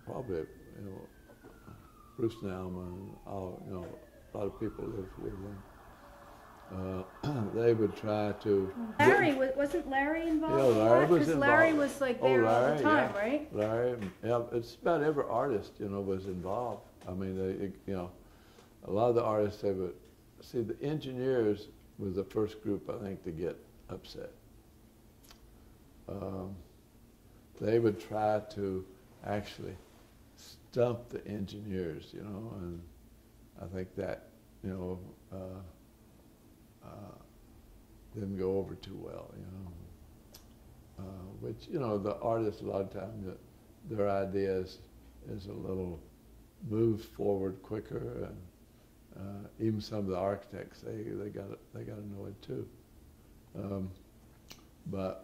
probably, you know, Bruce Nauman and all, you know, a lot of people lived with them. Uh, they would try to. Larry was, wasn't Larry involved? Yeah, Larry was involved. Larry was like there oh, Larry, all the time, yeah. Right? Larry, yeah, it's about every artist, you know, was involved. I mean, they, it, you know. A lot of the artists, they would, see, the engineers was the first group, I think, to get upset. Um, they would try to actually stump the engineers, you know, and I think that, you know, uh, uh, didn't go over too well, you know. Uh, which, you know, the artists, a lot of times, their ideas is a little moved forward quicker, and Uh, even some of the architects, they they got they got annoyed too, um, but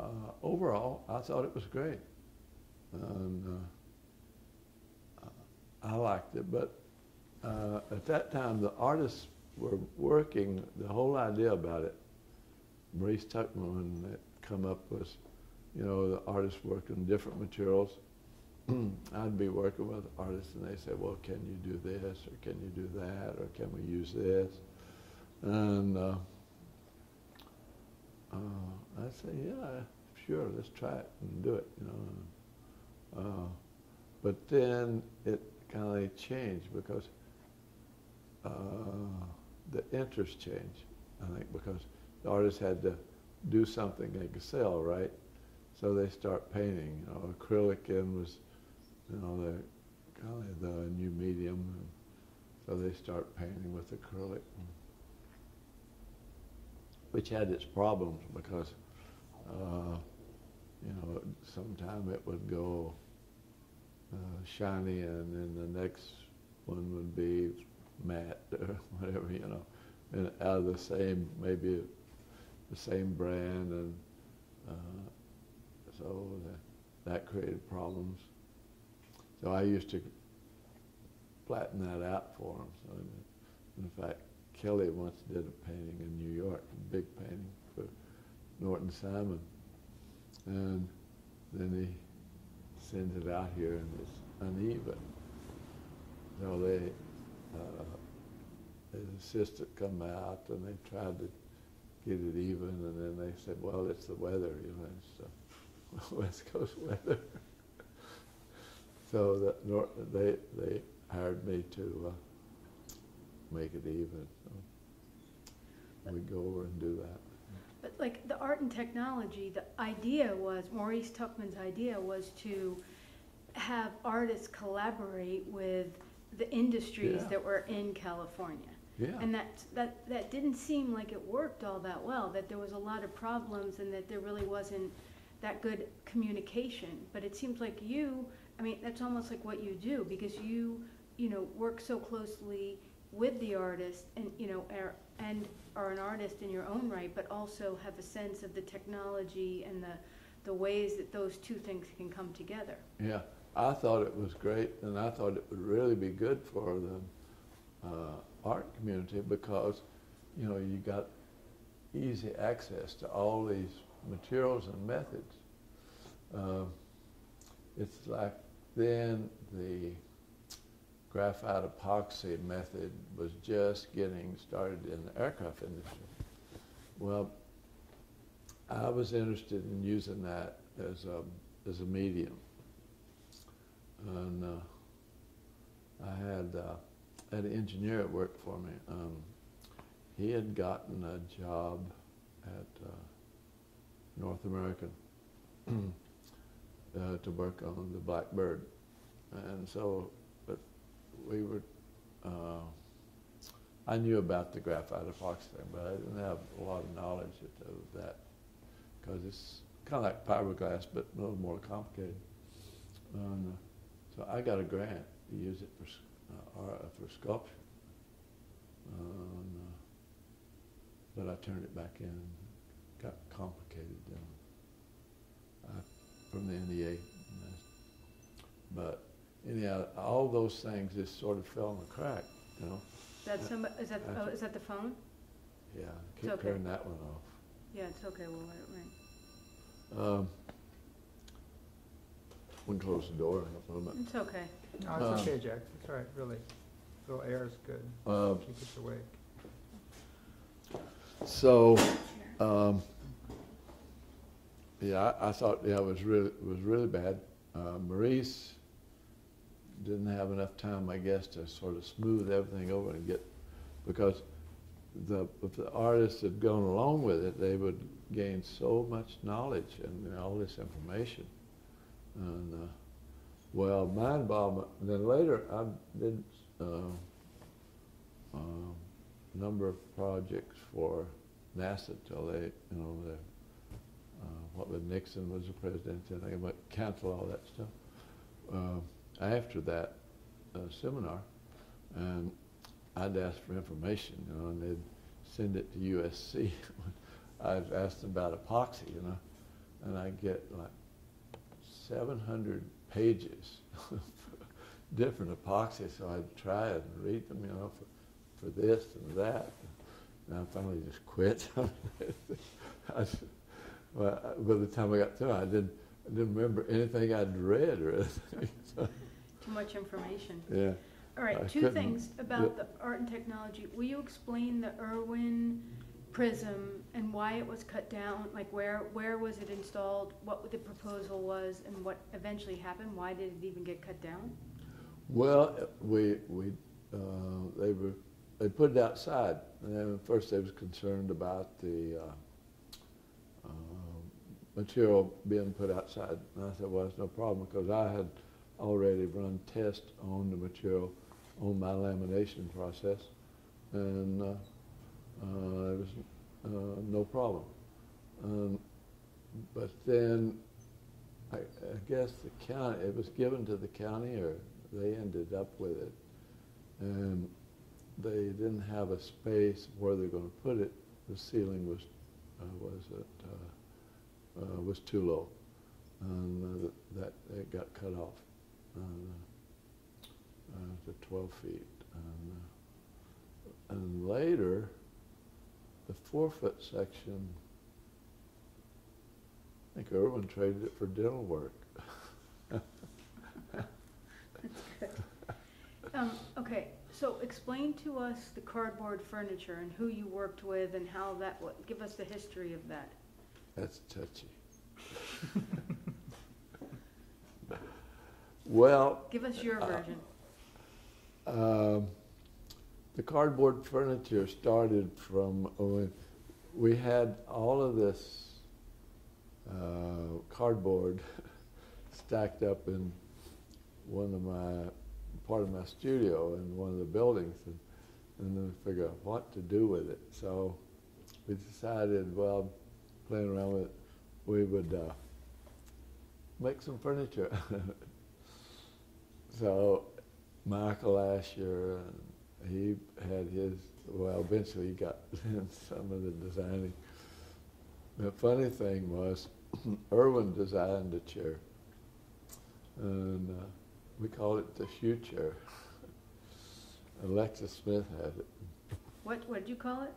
uh, overall, I thought it was great, and uh, I liked it. But uh, at that time, the artists were working. The whole idea about it, Maurice Tuckman had come up with, you know, the artists working different materials. I'd be working with artists, and they say, well, can you do this, or can you do that, or can we use this? And uh, uh, I'd say, yeah, sure, let's try it and do it, you know. Uh, but then it kind of changed because uh, the interest changed, I think, because the artists had to do something they could sell, right? So they start painting, you know, acrylic in was, you know, the, golly, the new medium. And so they start painting with acrylic, which had its problems because, uh, you know, sometime it would go uh, shiny, and then the next one would be matte or whatever, you know, and out of the same, maybe the same brand, and uh, so that, that created problems. So I used to flatten that out for them. So in fact, Kelly once did a painting in New York, a big painting for Norton Simon. And then he sends it out here, and it's uneven. So they, uh, his assistant come out, and they tried to get it even, and then they said, well, it's the weather, you know, and stuff. West Coast weather. So that nor they they hired me to uh, make it even. So we go over and do that. But like the art and technology, the idea was, Maurice Tuckman's idea was to have artists collaborate with the industries yeah. that were in California. Yeah. And that, that that didn't seem like it worked all that well. That there was a lot of problems, and that there really wasn't that good communication. But it seems like you, I mean, that's almost like what you do, because you, you know, work so closely with the artist, and, you know, are, and are an artist in your own right, but also have a sense of the technology and the, the ways that those two things can come together. Yeah, I thought it was great, and I thought it would really be good for the uh, art community, because, you know, you got easy access to all these materials and methods. Uh, it's like then the graphite epoxy method was just getting started in the aircraft industry. Well, I was interested in using that as a, as a medium. And uh, I had, uh, had an engineer that worked for me. Um, he had gotten a job at uh, North American uh, to work on the Blackbird. And so but we were, uh, I knew about the graphite epoxy thing, but I didn't have a lot of knowledge of that, because it's kind of like fiberglass, but a little more complicated. Um, so I got a grant to use it for, uh, for sculpture. Um, but I turned it back in, and it got complicated um, I, from the N E A. But anyhow, all those things just sort of fell in the crack, you know. That some, is, that, I, oh, is that the phone? Yeah, I keep turning that one off. Yeah, it's okay, we'll let it ring. Um, we can close the door in a moment. It's okay. No, it's um, okay, Jack. It's all right, really. A little air is good. Uh, Keep us awake. So, um, yeah, I, I thought yeah, it was really, it was really bad. Uh, Maurice didn't have enough time, I guess, to sort of smooth everything over and get, because The, if the artists had gone along with it, they would gain so much knowledge and, you know, all this information. And, uh, well, my involvement, then later I did uh, uh, a number of projects for NASA till they, you know, the, uh, what with Nixon was the president, and they might cancel all that stuff uh, after that uh, seminar. And I'd ask for information, you know, and they'd send it to U S C. I'd asked them about epoxy, you know, and I'd get like seven hundred pages of different epoxy, so I'd try it and read them, you know, for, for this and that. And I finally just quit. I just, well, by the time I got through, I didn't, I didn't remember anything I'd read or anything. So. Too much information. Yeah. All right, I two things about the art and technology. Will you explain the Irwin prism and why it was cut down? Like where, where was it installed, what the proposal was, and what eventually happened? Why did it even get cut down? Well, we, we, uh, they, were, they put it outside. And then first they was concerned about the uh, uh, material being put outside. And I said, well, it's no problem, because I had already run tests on the material on my lamination process, and uh, uh, there was uh, no problem. Um, but then I, I guess the county, it was given to the county, or they ended up with it, and they didn't have a space where they're going to put it. The ceiling was uh, was it uh, uh, was too low, and uh, that it got cut off. Uh, uh, to twelve feet, and, uh, and later the four-foot section, I think Irwin traded it for dental work. That's good. Um, okay, so explain to us the cardboard furniture and who you worked with and how that, what, give us the history of that. That's touchy. Well, give us your version. Uh, uh, the cardboard furniture started from when we had all of this uh, cardboard stacked up in one of my part of my studio in one of the buildings, and, and then we figured out what to do with it. So we decided, well, playing around with it, we would uh, make some furniture. So Michael Asher, he had his, well, eventually he got some of the designing. The funny thing was, Irwin designed the chair, and uh, we called it the shoe chair. Alexis Smith had it. What what did you call it?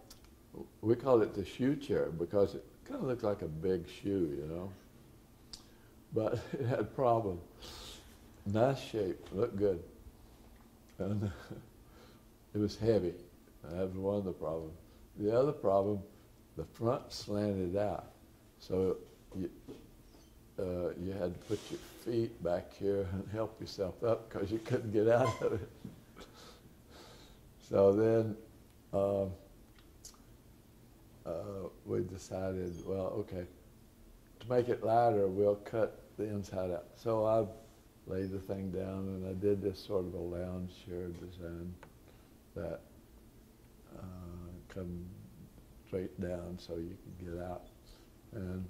We called it the shoe chair because it kind of looked like a big shoe, you know. But it had a problem. Nice shape, looked good, and it was heavy. That was one of the problems. The other problem, the front slanted out, so you, uh, you had to put your feet back here and help yourself up because you couldn't get out of it. So then uh, uh, we decided, well, okay, to make it lighter, we'll cut the inside out. So I laid the thing down, and I did this sort of a lounge chair design that uh, come straight down so you could get out. And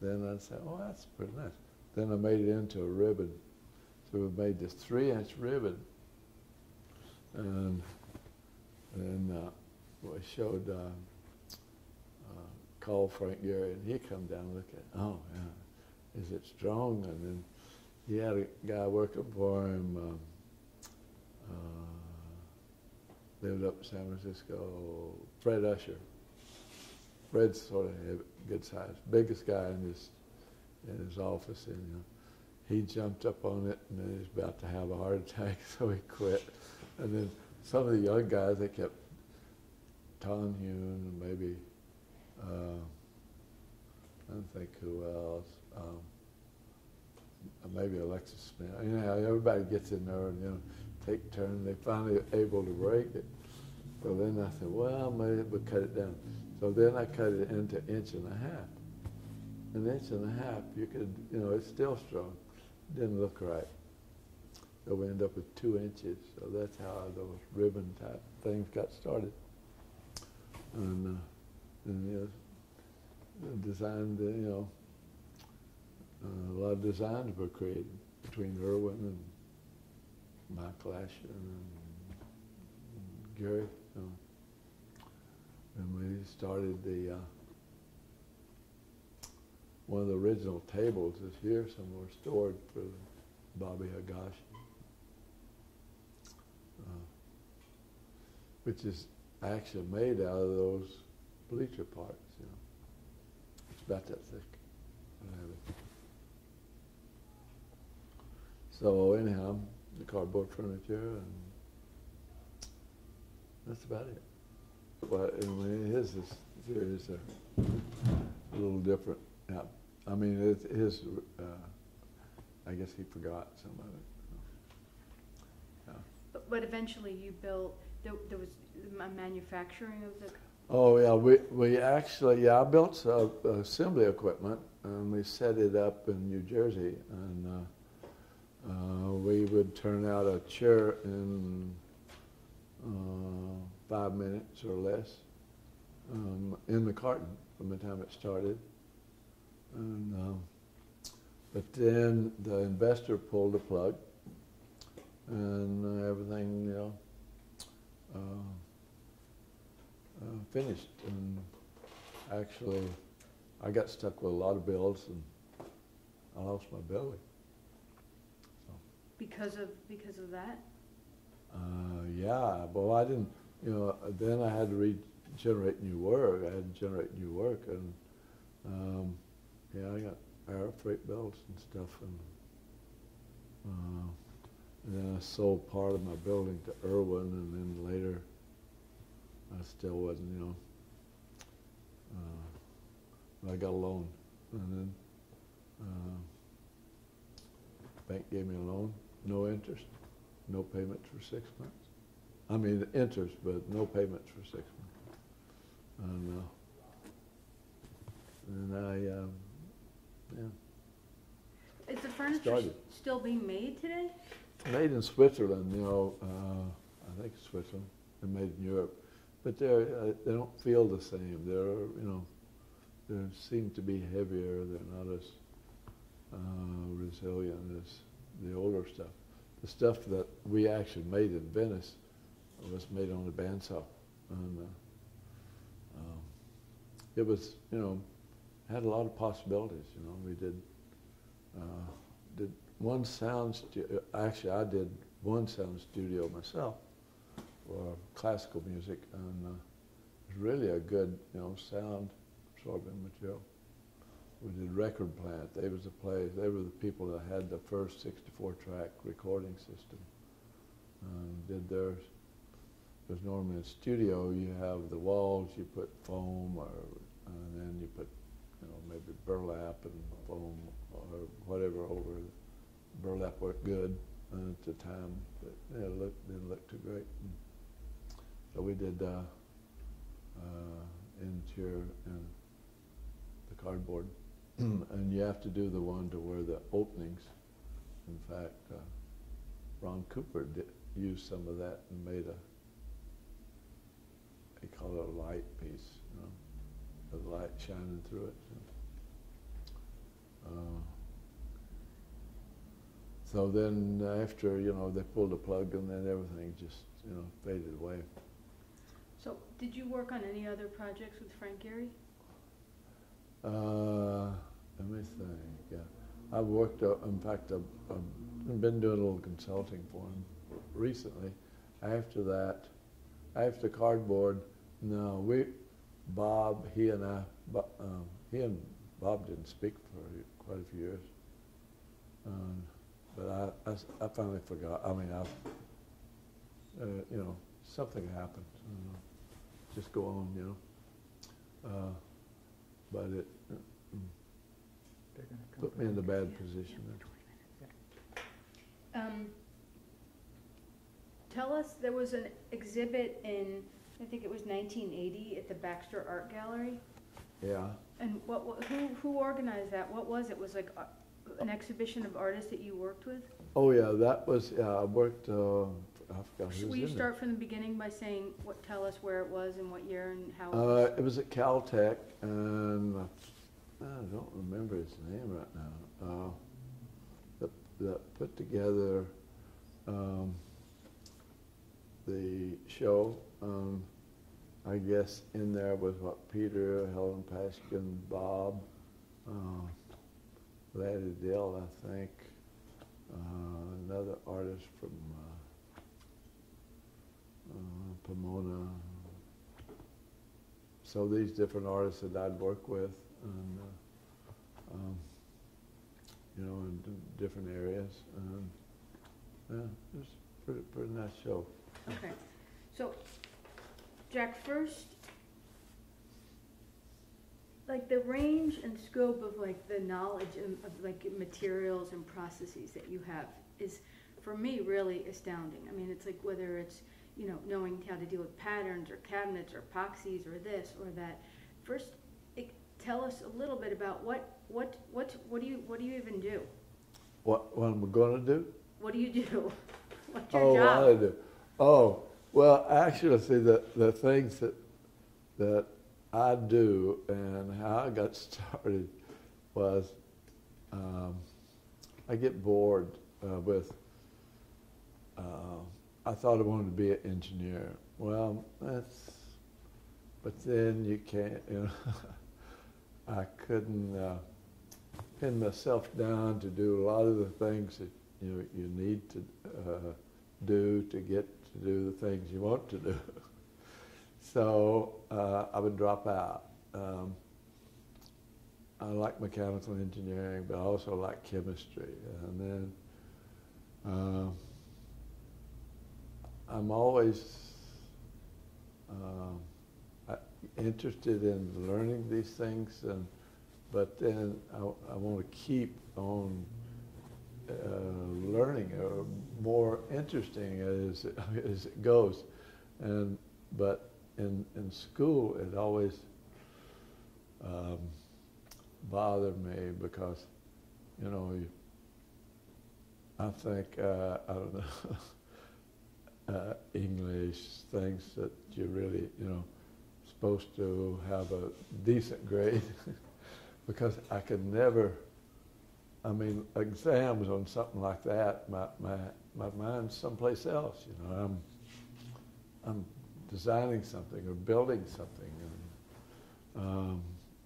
then I said, oh, that's pretty nice. Then I made it into a ribbon. So we made this three-inch ribbon, and then uh, we showed, uh, uh, called Frank Gehry, and he come down and looked at it. Oh, yeah, is it strong? And then he had a guy working for him, um, uh, lived up in San Francisco, Fred Usher. Fred's sort of a good size, biggest guy in his, in his office, and you know, he jumped up on it, and then he was about to have a heart attack, so he quit. And then some of the young guys, they kept Tom Hune, and maybe, uh, I don't think who else, um, maybe Alexis Smith. You know, everybody gets in there and, you know, take turns. They finally able to break it. So then I said, well, maybe we'll cut it down. So then I cut it into an inch and a half. An inch and a half, you could, you know, it's still strong. It didn't look right. So we ended up with two inches. So that's how those ribbon type things got started. And, uh, and you know, designed, you know, uh, a lot of designs were created between Irwin and Michael Asher and Gehry. You know. And we started the, uh, one of the original tables is here somewhere stored for Bobby Higashi, uh, which is actually made out of those bleacher parts, you know. It's about that thick. So anyhow, the cardboard furniture, and that's about it. But anyway, his is a little different. Yeah. I mean, it's his, uh, I guess he forgot some of it. Yeah. But, but eventually you built, there, there was a manufacturing of the... Oh, yeah, we, we actually, yeah, I built some assembly equipment, and we set it up in New Jersey, and uh, uh, we would turn out a chair in uh, five minutes or less um, in the carton from the time it started. And, um, but then the investor pulled the plug, and uh, everything, you know, uh, uh, finished. And actually, I got stuck with a lot of bills, and I lost my building. So. Because of because of that? Uh, yeah. Well, I didn't. You know, then I had to regenerate new work. I had to generate new work, and um, yeah, I got air freight bills and stuff, and, uh, and then I sold part of my building to Irwin, and then later I still wasn't, you know. Uh, but I got a loan, and then uh, the bank gave me a loan, no interest, no payments for six months. I mean, interest, but no payments for six months. And, uh, and I, um, yeah. Is the furniture started. Still being made today? Made in Switzerland, you know, uh, I think Switzerland. They're made in Europe. But they're, uh, they don't feel the same. They're, you know, they seem to be heavier. They're not as uh, resilient as the older stuff. The stuff that we actually made in Venice was made on a bandsaw. And, uh, um, it was, you know, had a lot of possibilities. You know, we did uh, did one sound studio. Actually, I did one sound studio myself for classical music, and uh, it was really a good, you know, sound absorbing material. We did Record Plant. They was the place. They were the people that had the first sixty-four track recording system. Um, did theirs. Because normally in a studio you have the walls. You put foam, or and then you put, you know, maybe burlap and foam or whatever over. Burlap worked good uh, at the time, but yeah, it looked, didn't look too great. And so we did uh, uh, interior and the cardboard. And you have to do the one to where the openings. In fact, uh, Ron Cooper did, used some of that and made a, they call it a light piece, you know, the light shining through it. So, uh, so then after, you know, they pulled the plug and then everything just, you know, faded away. So did you work on any other projects with Frank Gehry? Uh, let me think, yeah. I've worked, uh, in fact, I've, I've been doing a little consulting for him recently. After that, after cardboard, no, we, Bob, he and I, Bob, um, he and Bob didn't speak for quite a few years. Um, but I, I, I finally forgot. I mean, I, uh, you know, something happened. Uh, just go on, you know. Uh, but it uh, put me in a bad position. Um, tell us, there was an exhibit in, I think it was nineteen eighty at the Baxter Art Gallery. Yeah. And what, who, who organized that? What was it? Was like an exhibition of artists that you worked with? Oh yeah, that was, yeah, I worked, uh, I forgot who was in it. Will you start from the beginning by saying, what, tell us where it was and what year and how it was? Uh, it was at Caltech, and I don't remember his name right now, uh, that, that put together um, the show. Um, I guess in there was what, Peter, Helen Pashgian, Bob, uh, Laddie Dill, I think, uh, another artist from uh, uh, Pomona. So these different artists that I'd work with, and, uh, um, you know, in different areas. And, yeah, it was a pretty, pretty nice show. Okay. So, Jack, first, like the range and scope of like the knowledge and of like materials and processes that you have is, for me, really astounding. I mean, it's like whether it's, you know, knowing how to deal with patterns or cabinets or epoxies or this or that. First, it, tell us a little bit about what what what what do you what do you even do? What what am I going to do? What do you do? What's your oh, job? What I do. Oh, well, actually, see, the, the things that, that I do and how I got started was um, I get bored uh, with, uh, I thought I wanted to be an engineer. Well, that's, but then you can't, you know, I couldn't uh, pin myself down to do a lot of the things that you know, you need to uh, do to get to do the things you want to do. So uh, I would drop out. Um, I like mechanical engineering, but I also like chemistry. And then uh, I'm always uh, interested in learning these things, and but then I, I want to keep on Uh, learning, or more interesting as as it goes, and but in in school it always um, bothered me because you know you, I think uh, I don't know uh, English things that you really you know supposed to have a decent grade because I could never. I mean, exams on something like that, my, my, my mind's someplace else, you know. I'm, I'm designing something or building something. And, um,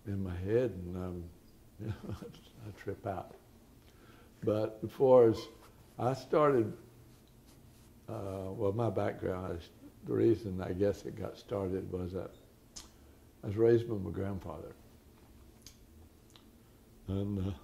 in my head, and um, you know, I trip out. But as far as I started, uh, well, my background, is, the reason I guess it got started was that I was raised by my grandfather. And uh,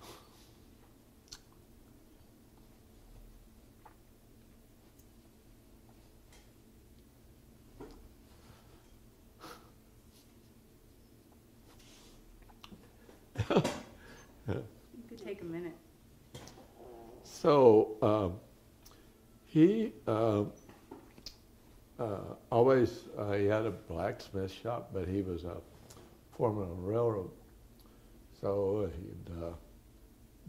you could take a minute. So uh, he uh, uh, always uh, he had a blacksmith shop, but he was a foreman on the railroad. So he'd uh,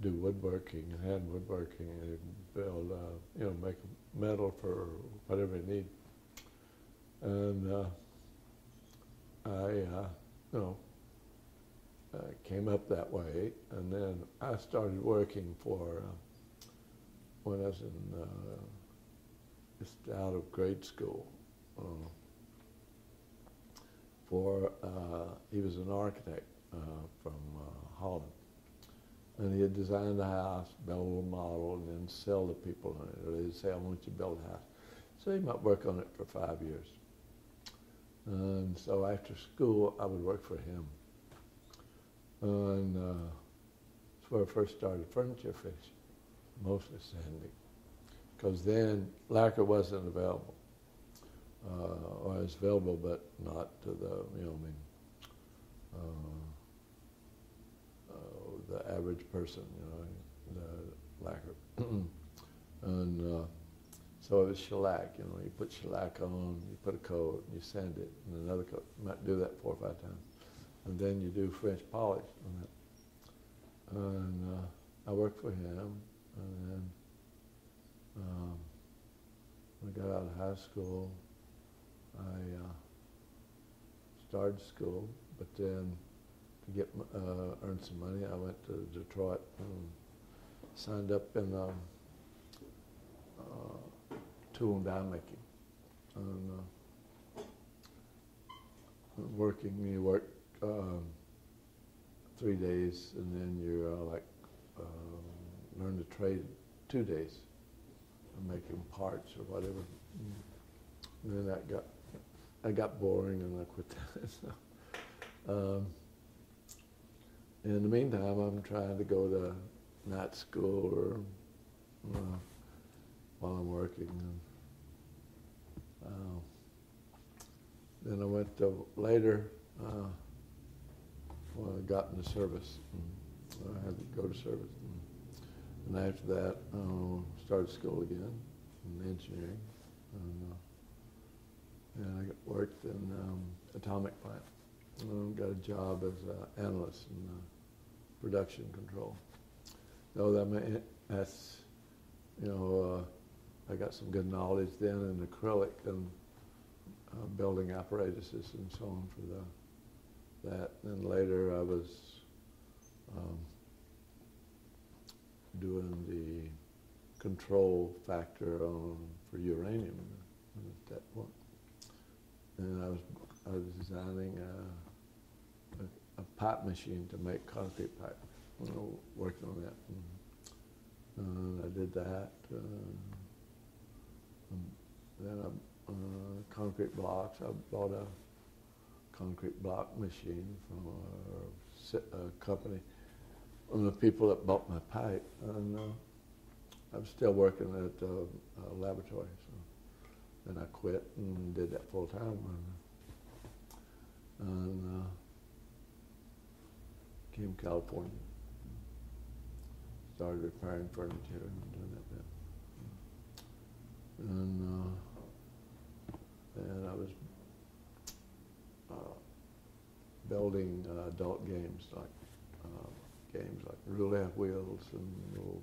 do woodworking and hand woodworking, and he'd build, uh, you know, make metal for whatever he needed. And uh, I, uh, you know. Uh, came up that way, and then I started working for, uh, when I was in, uh, just out of grade school, uh, for, uh, he was an architect uh, from uh, Holland, and he had designed a house, built a model, and then sell to people on it, or they'd say, I want you to build a house. So he might work on it for five years. And so after school, I would work for him. And uh, that's where I first started furniture fixing, mostly sanding, because then lacquer wasn't available, uh, or it was available but not to the, you know, I mean, uh, uh, the average person, you know, the lacquer. And uh, so it was shellac, you know, you put shellac on, you put a coat, and you sand it, and another coat. You might do that four or five times. And then you do French polish on it. And uh, I worked for him, and then um, when I got out of high school, I uh, started school, but then to get uh, earn some money, I went to Detroit and signed up in um, uh, tool and die making. And uh, working, you work Um, three days, and then you uh, like uh, learn to trade two days, making parts or whatever. Mm. And then that got I got boring, and I quit that. So, um, in the meantime, I'm trying to go to night school or uh, while I'm working. And, uh, then I went to later. Uh, Well, I got into service. And I had to go to service. And after that, I um, started school again in engineering. And, uh, and I worked in um, atomic plant. And got a job as an uh, analyst in uh, production control. So that that's, you know, uh, I got some good knowledge then in acrylic and uh, building apparatuses and so on for the that. And later I was um, doing the control factor on for uranium at that point. And I was, I was designing a, a, a pipe machine to make concrete pipe, you know, working on that. And, uh, I did that. Uh, and then I, uh, concrete blocks, I bought a concrete block machine from a, a company, one of the people that bought my pipe, and uh, I'm still working at the uh, laboratory. So then I quit and did that full time, and, and uh, came to California, started repairing furniture and doing that bit. And uh, then I was Uh, building uh, adult games, like uh, games like roulette wheels and little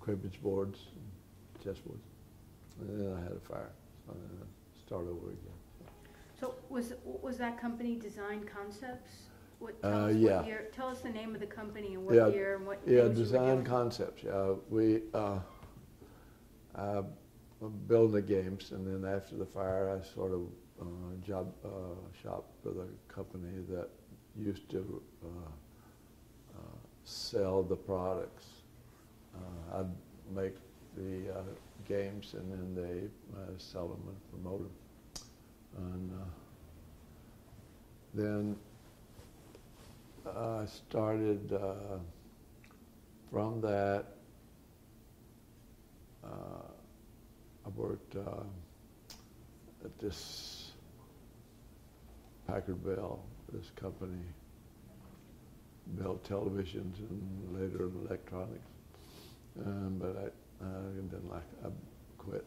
cribbage boards, and chessboards. And then I had a fire, so I start over again. So was was that company Design Concepts? What, tell uh, us yeah. What year? Tell us the name of the company and what yeah, year and what. Yeah, Design Concepts. Uh, we uh, I built the games, and then after the fire, I sort of. Uh, job uh, shop for the company that used to uh, uh, sell the products. Uh, I'd make the uh, games, and then they uh, sell them and promote them. And uh, then I started uh, from that. Uh, I worked uh, at this Packard Bell, this company, Bell televisions and later electronics. Um, but I, I didn't like it. I quit.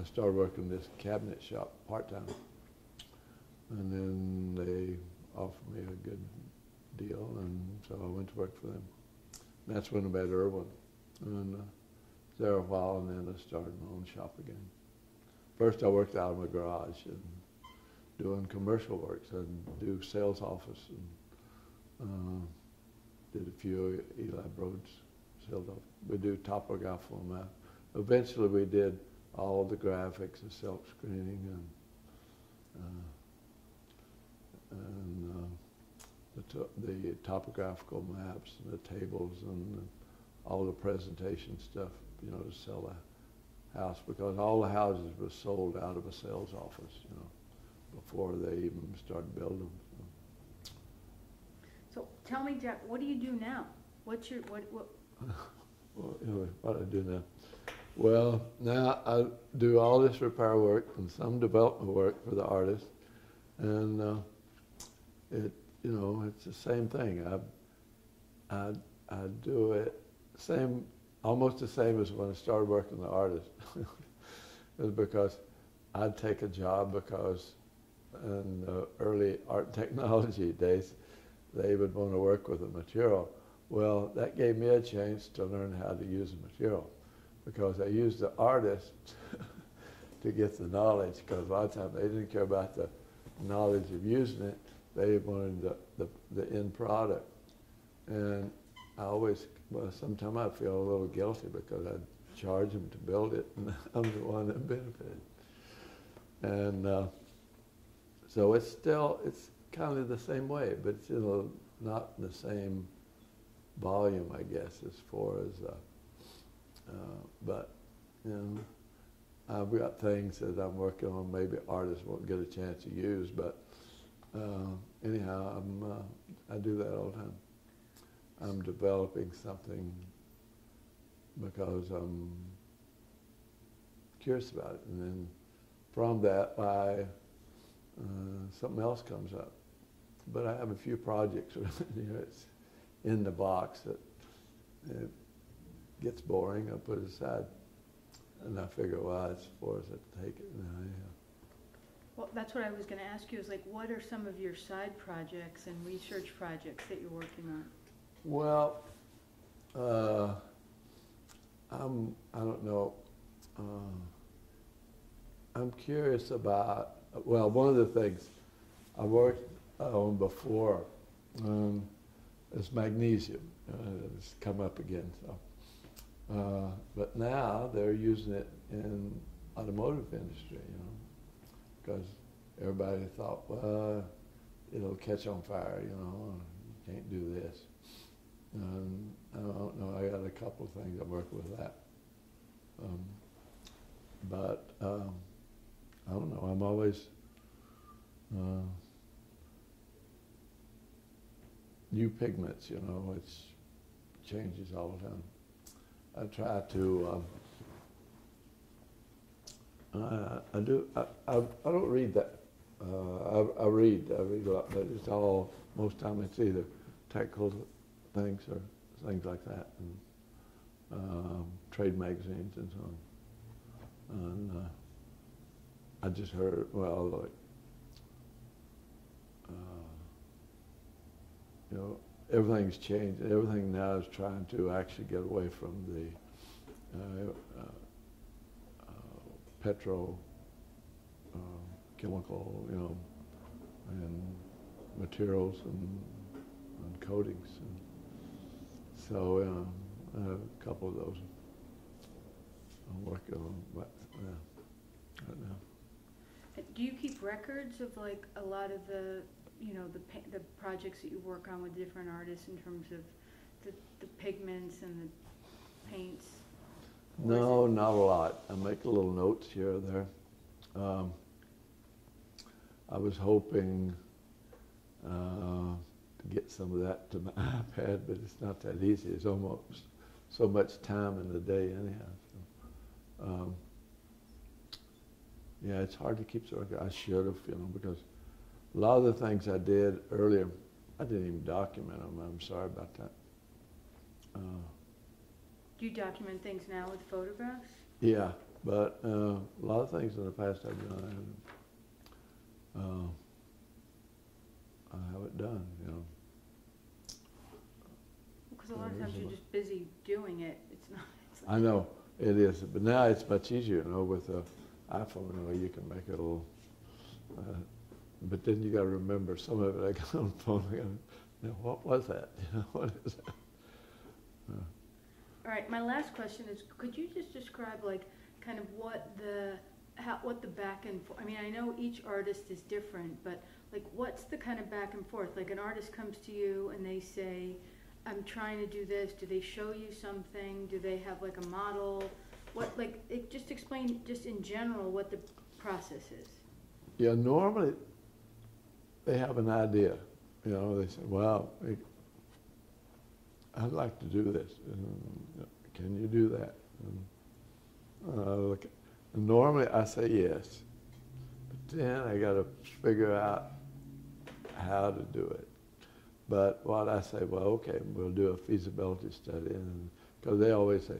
I started working in this cabinet shop part-time. And then they offered me a good deal, and so I went to work for them. And that's when I met Irwin. And uh, there a while, and then I started my own shop again. First I worked out of my garage and doing commercial works and do sales office, and uh, did a few Eli Broad's sales office. We do topographical map. Eventually we did all the graphics and silk screening and uh, and uh, the, to the topographical maps and the tables and the, all the presentation stuff, you know, to sell a house, because all the houses were sold out of a sales office, you know, before they even started building them. So, so tell me, Jack, what do you do now? What's your, what, what? Well, anyway, what do I do now? Well, now I do all this repair work and some development work for the artist. And uh, it, you know, it's the same thing. I, I, I do it same, almost the same as when I started working the artist. It's because I'd take a job, because in the early art technology days, they would want to work with a material. Well, that gave me a chance to learn how to use the material, because I used the artist to get the knowledge, because a lot of times they didn't care about the knowledge of using it, they wanted the, the, the end product. And I always, well, sometimes I feel a little guilty because I charge them to build it and I'm the one that benefited. And uh, so it's still, it's kind of the same way, but it's, you know, not the same volume, I guess, as far as, uh, uh, but, you know, I've got things that I'm working on maybe artists won't get a chance to use, but uh, anyhow, I'm, uh, I do that all the time. I'm developing something because I'm curious about it. And then from that, I, uh, something else comes up. But I have a few projects, you know, it's in the box that it gets boring, I put it aside. And I figure, well, it's for us to take it now, yeah. Well, that's what I was going to ask you, is like, what are some of your side projects and research projects that you're working on? Well, uh, I'm, I don't know, uh, I'm curious about, well, one of the things I worked on before um, is magnesium. Uh, it's come up again, so. Uh, but now they're using it in automotive industry, you know, because everybody thought, well, it'll catch on fire, you know, you can't do this. Um, I don't know, I got a couple of things that work with that. Um, but um, I don't know, I'm always, uh, new pigments, you know, it changes all the time. I try to, um, I, I do, I, I, I don't read that, uh, I, I read, I read a lot, but it's all, most time it's either technical things or things like that, and um, trade magazines and so on. And uh, I just heard, well, like, uh, you know, everything's changed. Everything now is trying to actually get away from the uh, uh, uh, petro uh, chemical, you know, and materials and, and coatings. And so um, I have a couple of those I'm working on right, yeah, right now. Do you keep records of like a lot of the you know, the the projects that you work on with different artists in terms of the, the pigments and the paints? No, not a lot. I make little notes here or there. Um, I was hoping uh, to get some of that to my iPad, but it's not that easy. It's almost so much time in the day anyhow. So, um, yeah, it's hard to keep sort of, I should have, you know, because a lot of the things I did earlier, I didn't even document them. I'm sorry about that. Uh, Do you document things now with photographs? Yeah, but uh, a lot of things in the past I've done, uh, I haven't done, you know. Because a lot of times you're just busy doing it. It's not. It's like I know, it is. But now it's much easier, you know, with the iPhone, you know, you can make it a little. Uh, But then you got to remember some of it. I got on the phone. I got, now what was that? You know, what is that? Uh. All right. My last question is: could you just describe, like, kind of what the how, what the back and forth? I mean, I know each artist is different, but like, what's the kind of back and forth? Like, an artist comes to you and they say, "I'm trying to do this." Do they show you something? Do they have like a model? What like? It, just explain, just in general, what the process is. Yeah. Normally, they have an idea, you know. They say, "Well, I'd like to do this. And can you do that?" And, uh, look, and normally I say yes, but then I got to figure out how to do it. But what I say, well, okay, we'll do a feasibility study, because they always say,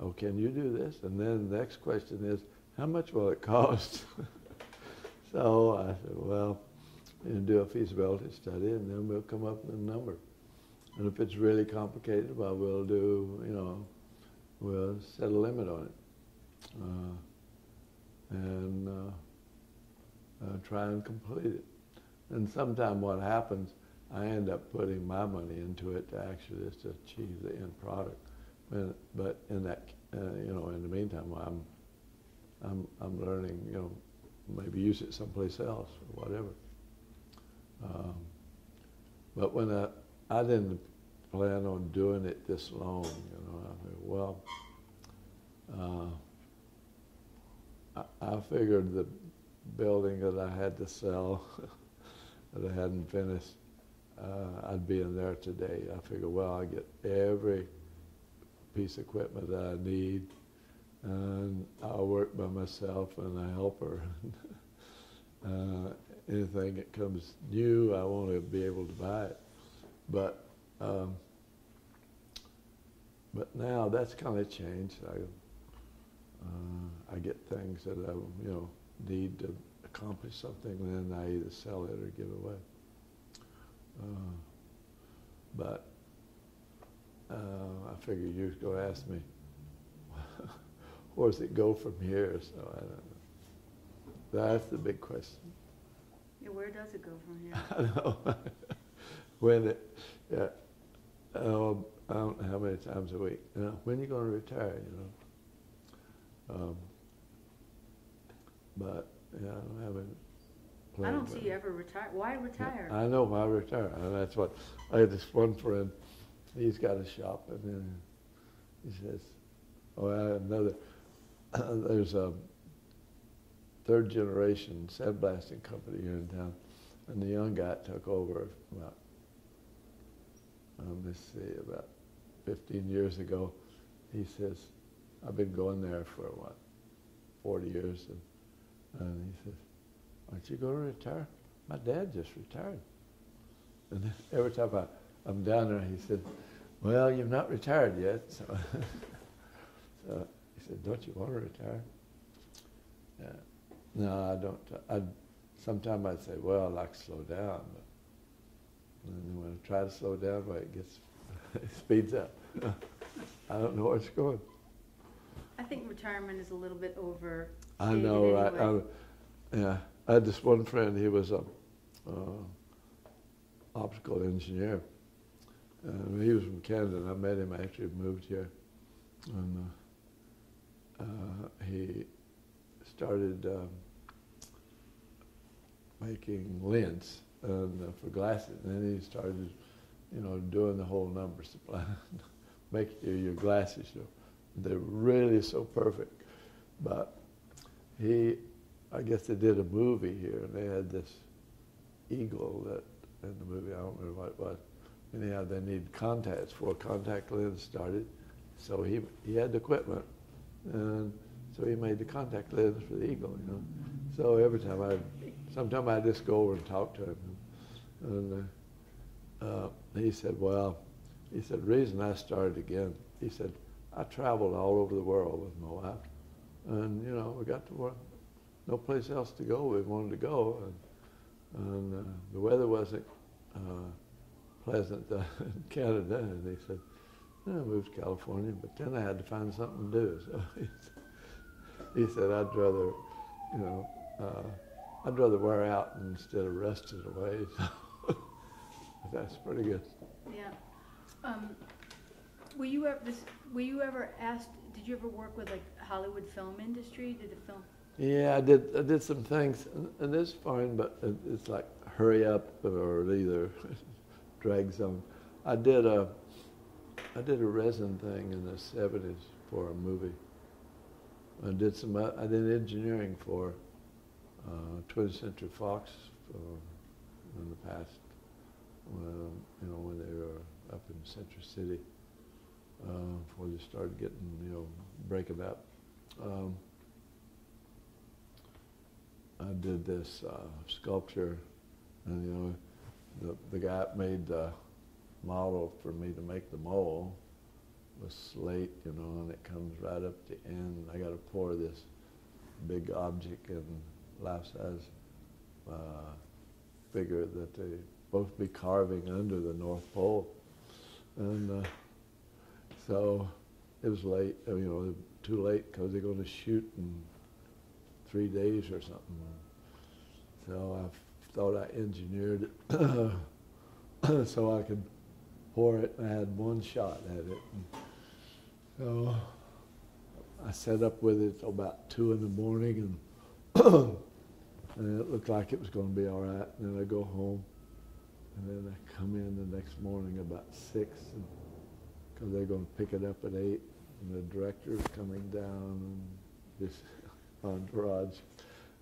"Oh, can you do this?" And then the next question is, "How much will it cost?" So I said, well, and do a feasibility study, and then we'll come up with a number. And if it's really complicated, well, we'll do, you know, we'll set a limit on it, uh, and uh, uh, try and complete it. And sometimes what happens, I end up putting my money into it to actually just achieve the end product. And, but in that, uh, you know, in the meantime, I'm, I'm, I'm learning, you know, maybe use it someplace else or whatever. Um, but when I, I didn't plan on doing it this long, you know, I mean, well, uh, I, I figured the building that I had to sell, that I hadn't finished, uh, I'd be in there today. I figured, well, I get every piece of equipment that I need, and I'll work by myself and a helper. uh, Anything that comes new, I want to be able to buy it. But um, but now that's kind of changed. I uh, I get things that I you know need to accomplish something, and then I either sell it or give it away. Uh, but uh, I figure you're going to ask me, where does it go from here? So I don't know. That's the big question. Yeah, where does it go from here? I know. When it, yeah, um, I don't know how many times a week. You know, when are you going to retire, you know? Um, but, yeah, I don't have any plan. I don't see you ever retire. Why retire? Yeah, I know why retire. And that's what, I had this one friend, he's got a shop, and then he says, oh, I had another, there's a, third generation sandblasting company here in town, and the young guy took over about, um, let's see, about fifteen years ago. He says, I've been going there for what, forty years, and, and he says, aren't you going to retire? My dad just retired. And then every time I, I'm down there, he said, well, you're not retired yet. So, so he said, don't you want to retire? Yeah. No, I don't. I sometimes I'd say, well, I like to slow down, but and when I try to slow down, well, it gets it speeds up. I don't know where it's going. I think retirement is a little bit over. I know, right? Anyway. I, yeah, I had this one friend. He was a uh, optical engineer. And he was from Canada, and I met him after he moved here, and uh, uh, he. started um, making lens, and, uh, for glasses. And then he started, you know, doing the whole number supply, make your, your glasses. You know, they're really so perfect. But he, I guess they did a movie here, and they had this eagle that in the movie, I don't remember what it was. Anyhow, they need contacts for a contact lens started. So he he had the equipment, and so he made the contact lens for the eagle, you know. So every time I, sometime I just go over and talk to him, and uh, uh, he said, well, he said, the reason I started again, he said, I traveled all over the world with my wife, and you know, we got to work, no place else to go, we wanted to go, and, and uh, the weather wasn't uh, pleasant in Canada, and he said, I moved to California, but then I had to find something to do. So he, he said, I'd rather, you know, uh, I'd rather wear out instead of rusting away. So that's pretty good. Yeah. Um, were you ever? This, were you ever asked? Did you ever work with like Hollywood film industry? Did the film? Yeah, I did. I did some things, and, and it's fine, but it's like hurry up or either drag zone. I did a. I did a resin thing in the seventies for a movie. I did some. I did engineering for uh, twentieth century fox for, in the past. When, you know, when they were up in Century City, uh, before they started getting, you know, breaking up. Um, I did this uh, sculpture, and you know, the the guy made. Uh, model for me to make the mold was slate, you know, and it comes right up to the end. I got to pour this big object in life-size uh, figure that they both be carving under the North Pole. And uh, so it was late, you know, too late because they're going to shoot in three days or something. So I thought I engineered it. So I could pour it, and I had one shot at it. And so I set up with it till about two in the morning, and, and it looked like it was going to be all right. And then I go home, and then I come in the next morning about six, because they're going to pick it up at eight, and the director's coming down, and this entourage,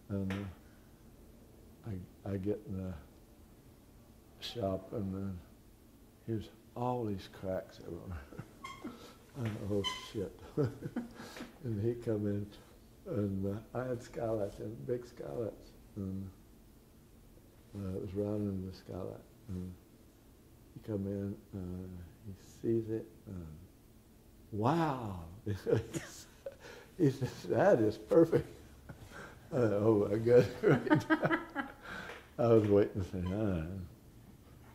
and uh, I I get in the shop, and then here's all these cracks everywhere. And, oh shit. And he come in, and uh, I had skylights, and big skylights, and uh, it was round in the skylight. And he come in, uh, he sees it, and wow. He says, that is perfect. I, oh my God. I was waiting to say, ah.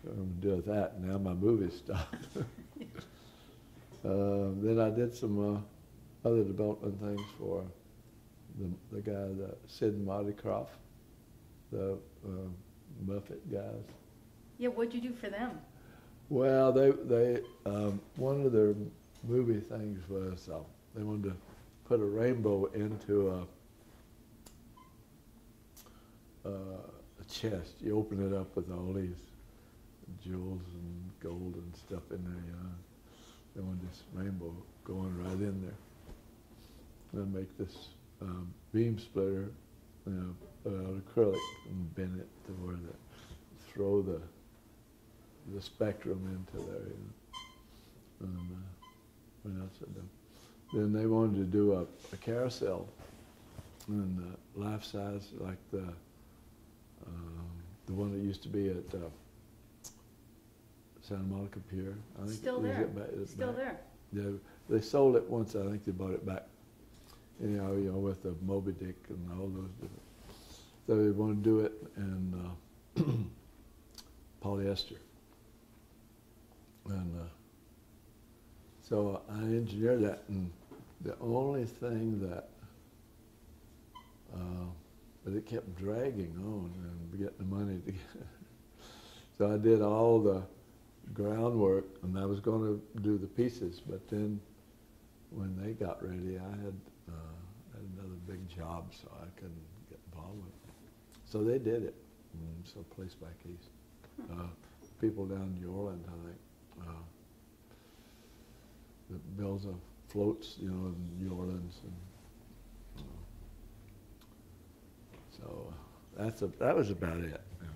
I'm going to do that, now my movie stopped. uh, then I did some uh, other development things for the, the guy, the Sid Modicroft, the uh, Buffett guys. Yeah, what'd you do for them? Well, they, they um, one of their movie things was uh, they wanted to put a rainbow into a, uh, a chest. You open it up with all these jewels and gold and stuff in there, you know. They wanted this rainbow going right in there. And I make this um, beam splitter, you know, uh, acrylic, and bend it to where they throw the the spectrum into there, you know. And uh, what else I done? Then they wanted to do a, a carousel, and uh, life size, like the um, the one that used to be at uh, Santa Monica Pier. I think still there. It back, it still back. there. Yeah, they sold it once. I think they bought it back. Anyhow, you know, with the Moby Dick and all those different. So they want to do it in uh, polyester. And uh, so I engineered that. And the only thing that, uh, but it kept dragging on and getting the money together. So I did all the groundwork, and I was going to do the pieces, but then when they got ready, I had, uh, had another big job, so I couldn't get involved with it. So they did it, and someplace back east. Uh, people down in New Orleans, I think, uh, that builds a floats, you know, in New Orleans. And, uh, so that's a, that was about it. Yeah.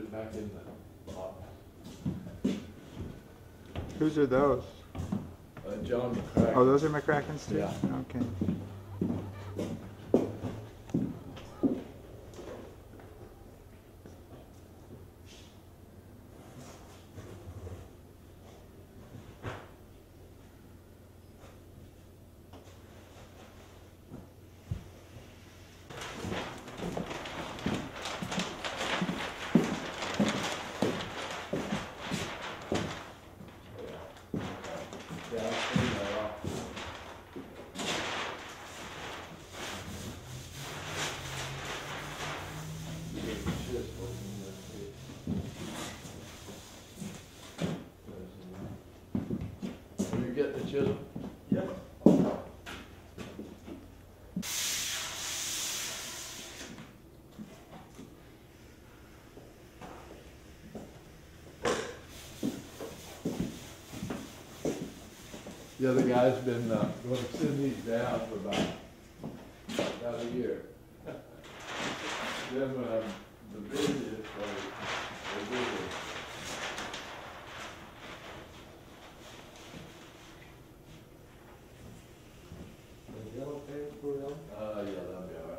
put it back in the pot. Whose are those? Uh, John McCracken. Oh, those are McCracken's too? Yeah. Okay. The other guy's been uh, going to send these down for about, about a year. Then uh, the busiest are the busiest. Is the yellow paper for them? Uh, yeah, that'll be all right.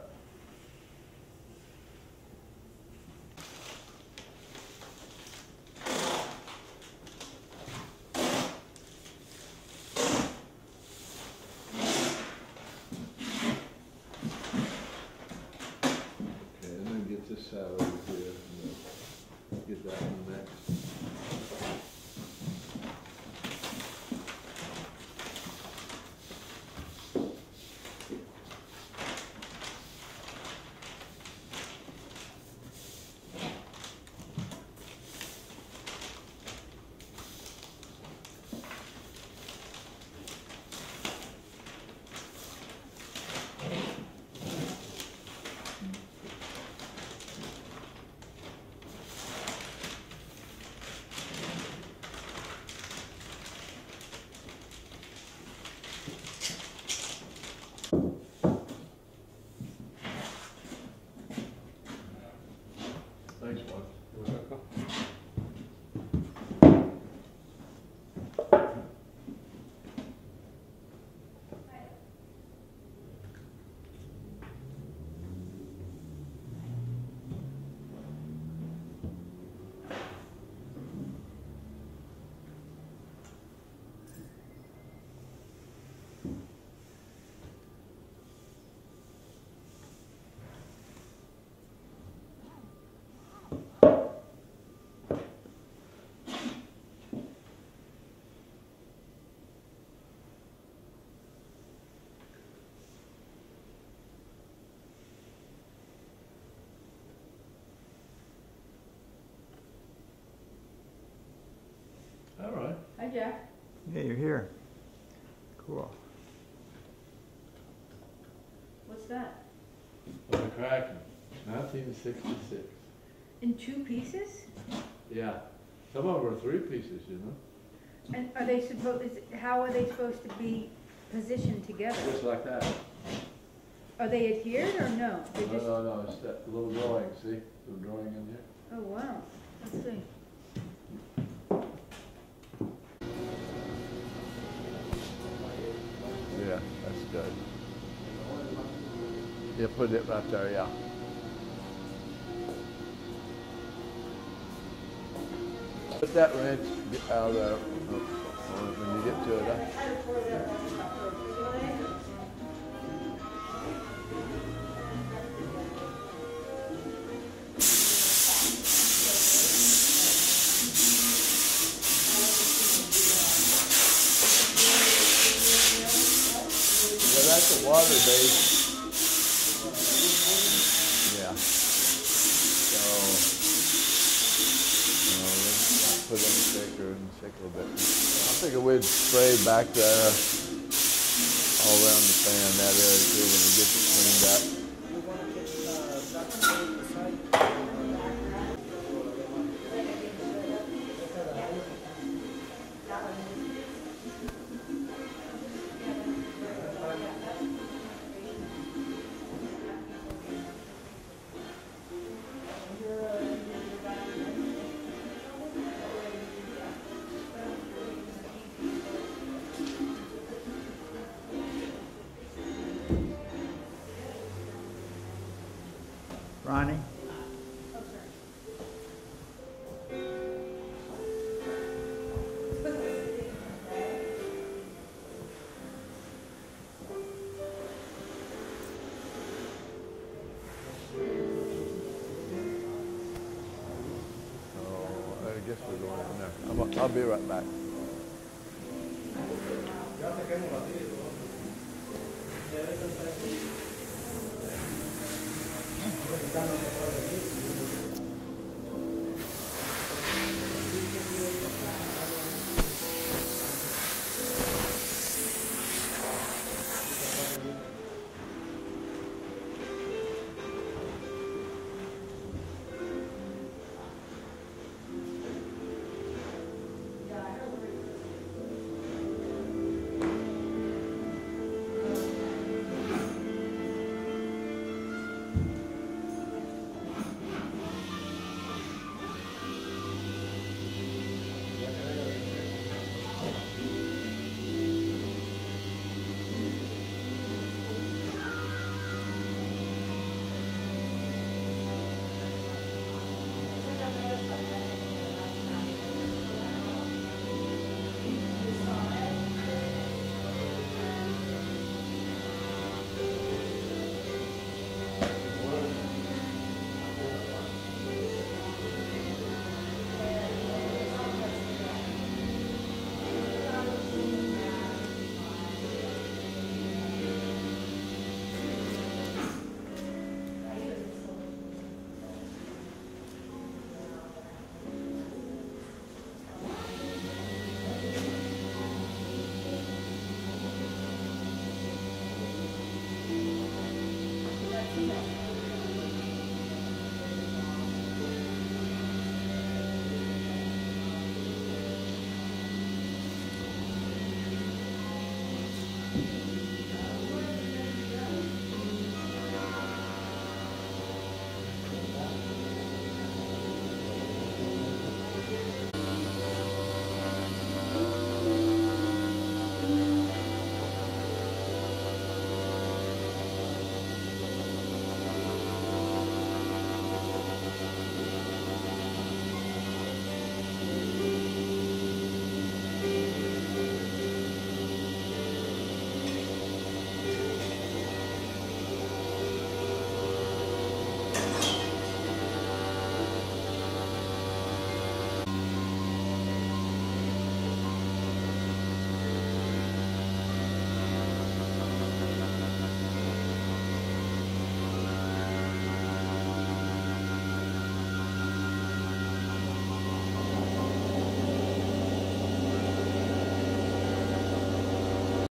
All right. Hi, Jeff. Yeah, you're here. Cool. What's that? Well, the Kraken, nineteen sixty-six. In two pieces? Yeah. Some of them are three pieces, you know. And are they supposed? How are they supposed to be positioned together? Just like that. Are they adhered or no? They're no, just... no, no. It's that little drawing. See, the drawing in there. Oh wow. Let's see. Good. You put it right there, yeah. Put that wrench out there when you get to it. That's a water base. Yeah. So, you know, put in the shaker and shake a little bit. I figure we'd spray back there all around the fan, that area too, when we get it cleaned up. out. I'll be right back.